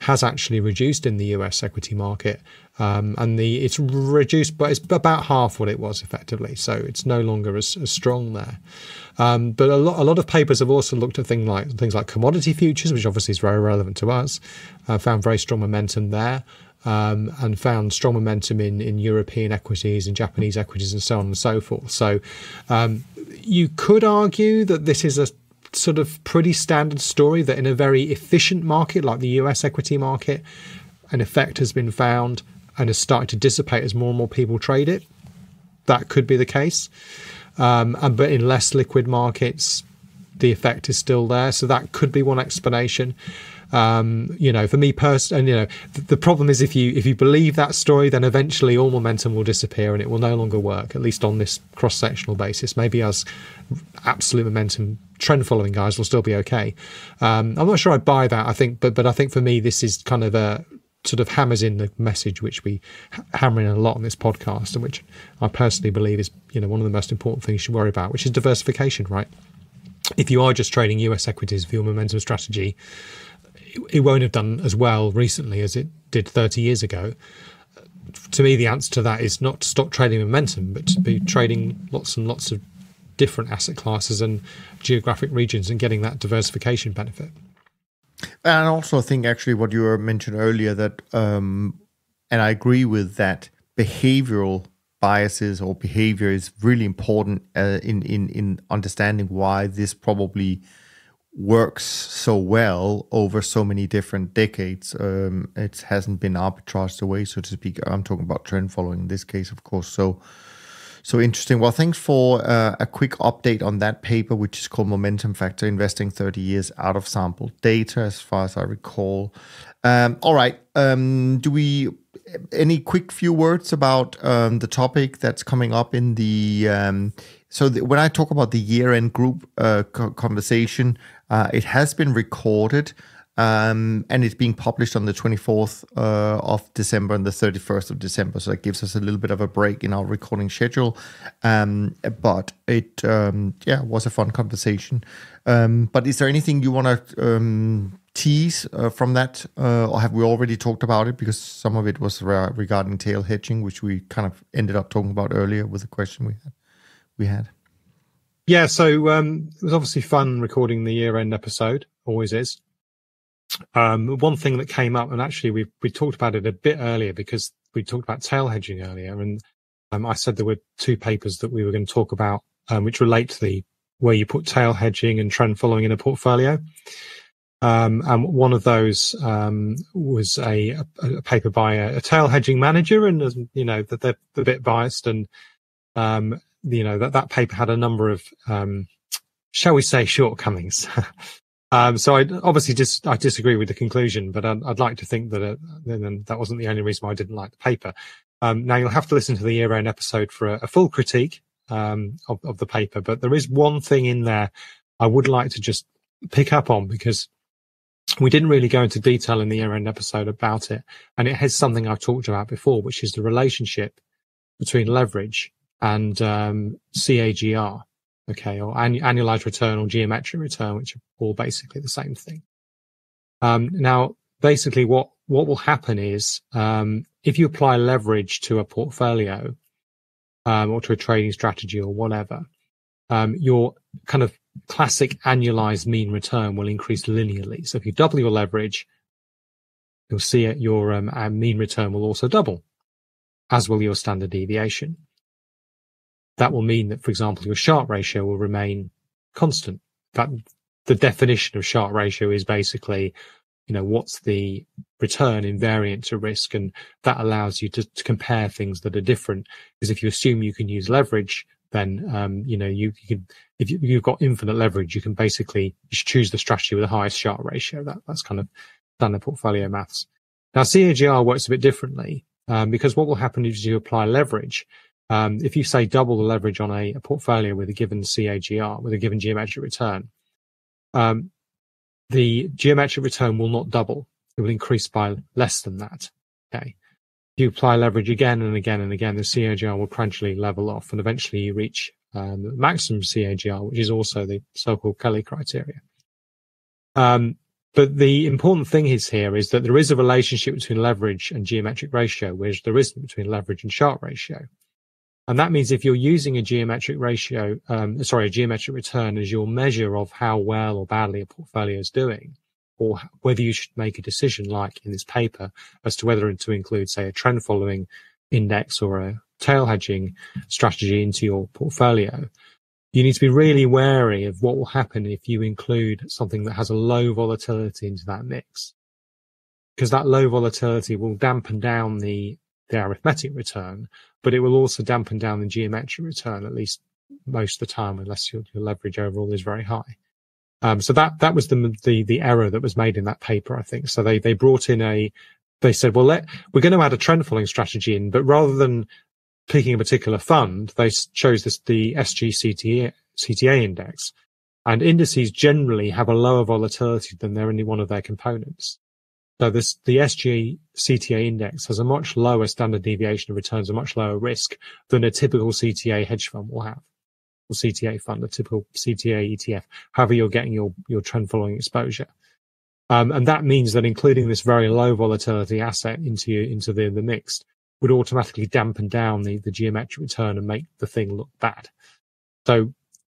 has actually reduced in the U S equity market, um, and the it's reduced, but it's about half what it was effectively, so it's no longer as, as strong there. Um, but a lot, a lot of papers have also looked at things like things like commodity futures, which obviously is very relevant to us. Uh, found very strong momentum there, um, and found strong momentum in in European equities and Japanese equities and so on and so forth. So. Um, You could argue that this is a sort of pretty standard story that in a very efficient market like the U S equity market, an effect has been found and has started to dissipate as more and more people trade it. That could be the case. Um, and, but in less liquid markets, the effect is still there. So that could be one explanation. Um, you know, for me personally, you know, th the problem is if you if you believe that story, then eventually all momentum will disappear and it will no longer work, at least on this cross-sectional basis. Maybe as absolute momentum trend following guys will still be okay. Um, I'm not sure I buy that. I think, but, but I think for me, this is kind of a sort of hammers in the message which we hammer in a lot on this podcast, and which I personally believe is, you know, one of the most important things you should worry about, which is diversification, right? If you are just trading U S equities for your momentum strategy, it won't have done as well recently as it did thirty years ago. To me, the answer to that is not to stop trading momentum, but to be trading lots and lots of different asset classes and geographic regions and getting that diversification benefit. And I also think actually what you mentioned earlier that, um, and I agree with that, behavioral biases or behavior is really important uh, in, in, in understanding why this probably works so well over so many different decades. Um, it hasn't been arbitraged away, so to speak. I'm talking about trend following in this case, of course. So, so interesting. Well, thanks for uh, a quick update on that paper, which is called Momentum Factor: Investing thirty years Out of Sample Data, as far as I recall. Um, all right. Um, do we? Any quick few words about um, the topic that's coming up in the? Um, so the, when I talk about the year-end group uh, co conversation. Uh, it has been recorded um, and it's being published on the twenty-fourth uh, of December and the thirty-first of December. So that gives us a little bit of a break in our recording schedule. Um, but it, um, yeah, was a fun conversation. Um, but is there anything you want to um, tease uh, from that? Uh, or have we already talked about it? Because some of it was re regarding tail hedging, which we kind of ended up talking about earlier with the question we had. We had. Yeah, so um, it was obviously fun recording the year-end episode, always is. Um, one thing that came up, and actually we we talked about it a bit earlier because we talked about tail hedging earlier, and um, I said there were two papers that we were going to talk about um, which relate to the where you put tail hedging and trend following in a portfolio. Um, and one of those um, was a, a paper by a, a tail hedging manager, and you know that they're a bit biased and. Um, You know, that, that paper had a number of, um, shall we say, shortcomings. um, so I obviously just, I disagree with the conclusion, but I'd, I'd like to think that it, that wasn't the only reason why I didn't like the paper. Um, now you'll have to listen to the year-end episode for a, a full critique, um, of, of the paper, but there is one thing in there I would like to just pick up on because we didn't really go into detail in the year-end episode about it. And it has something I've talked about before, which is the relationship between leverage and um C A G R, okay, or annu annualized return or geometric return, which are all basically the same thing. Um now basically what what will happen is um if you apply leverage to a portfolio um or to a trading strategy or whatever, um your kind of classic annualized mean return will increase linearly. So if you double your leverage, you'll see it, your um mean return will also double, as will your standard deviation. That will mean that, for example, your Sharpe ratio will remain constant. That the definition of Sharpe ratio is basically, you know, what's the return invariant to risk, and that allows you to, to compare things that are different. Because if you assume you can use leverage, then um, you know you, you can. If you, you've got infinite leverage, you can basically you should choose the strategy with the highest Sharpe ratio. That that's kind of standard portfolio maths. Now C A G R works a bit differently um, because what will happen is you apply leverage. Um, if you say double the leverage on a, a portfolio with a given C A G R, with a given geometric return, um, the geometric return will not double. It will increase by less than that. Okay. If you apply leverage again and again and again, the C A G R will gradually level off, and eventually you reach um, the maximum C A G R, which is also the so-called Kelly criteria. Um, but the important thing is here is that there is a relationship between leverage and geometric ratio, which there isn't between leverage and Sharpe ratio. And that means if you're using a geometric ratio, um, sorry, a geometric return as your measure of how well or badly a portfolio is doing, or whether you should make a decision like in this paper as to whether to include, say, a trend following index or a tail hedging strategy into your portfolio, you need to be really wary of what will happen if you include something that has a low volatility into that mix, because that low volatility will dampen down the, the arithmetic return, but it will also dampen down the geometric return, at least most of the time, unless your, your leverage overall is very high. Um, so that, that was the, the, the error that was made in that paper, I think. So they, they brought in a, they said, well, let, we're going to add a trend following strategy in, but rather than picking a particular fund, they chose this, the S G C T A, C T A index, and indices generally have a lower volatility than their, any one of their components. So this, the S G C T A index has a much lower standard deviation of returns, a much lower risk than a typical C T A hedge fund will have, or C T A fund, a typical C T A E T F, however you're getting your, your trend following exposure. Um, and that means that including this very low volatility asset into into the, the mixed would automatically dampen down the, the geometric return and make the thing look bad. So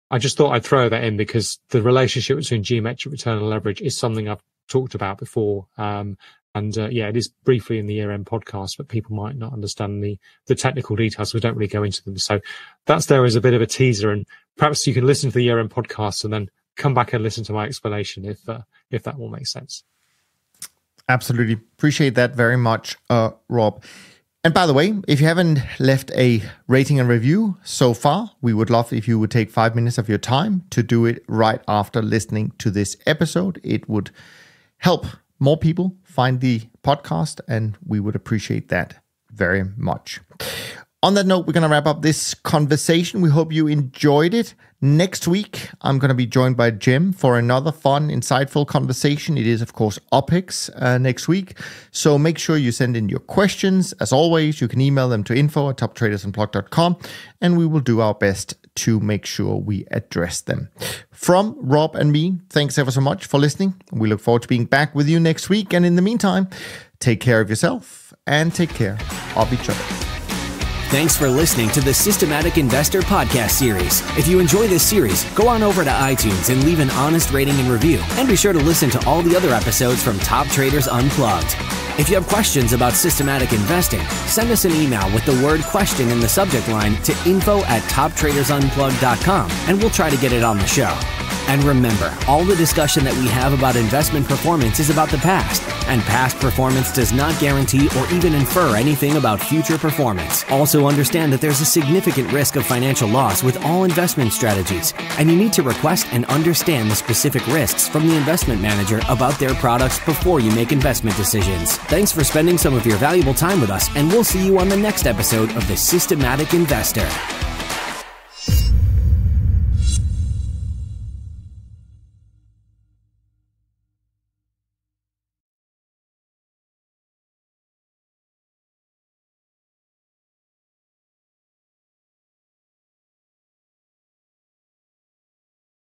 I just thought I'd throw that in, because the relationship between geometric return and leverage is something I've talked about before, um and uh, yeah, it is briefly in the year-end podcast, but people might not understand the the technical details, so we don't really go into them. So that's there as a bit of a teaser, and perhaps you can listen to the year-end podcast and then come back and listen to my explanation if uh, if that will make sense. Absolutely, appreciate that very much, uh Rob. And by the way, if you haven't left a rating and review so far, we would love if you would take five minutes of your time to do it right after listening to this episode. It would help more people find the podcast, and we would appreciate that very much. On that note, we're going to wrap up this conversation. We hope you enjoyed it. Next week, I'm going to be joined by Jim for another fun, insightful conversation. It is, of course, O P E X uh, next week. So make sure you send in your questions. As always, you can email them to info at top traders unplugged dot com, and we will do our best to make sure we address them. From Rob and me, thanks ever so much for listening. We look forward to being back with you next week. And in the meantime, take care of yourself and take care of each other. Thanks for listening to the Systematic Investor Podcast Series. If you enjoy this series, go on over to iTunes and leave an honest rating and review. And be sure to listen to all the other episodes from Top Traders Unplugged. If you have questions about systematic investing, send us an email with the word question in the subject line to info at top traders unplugged dot com, and we'll try to get it on the show. And remember, all the discussion that we have about investment performance is about the past, and past performance does not guarantee or even infer anything about future performance. Also understand that there's a significant risk of financial loss with all investment strategies, and you need to request and understand the specific risks from the investment manager about their products before you make investment decisions. Thanks for spending some of your valuable time with us, and we'll see you on the next episode of The Systematic Investor.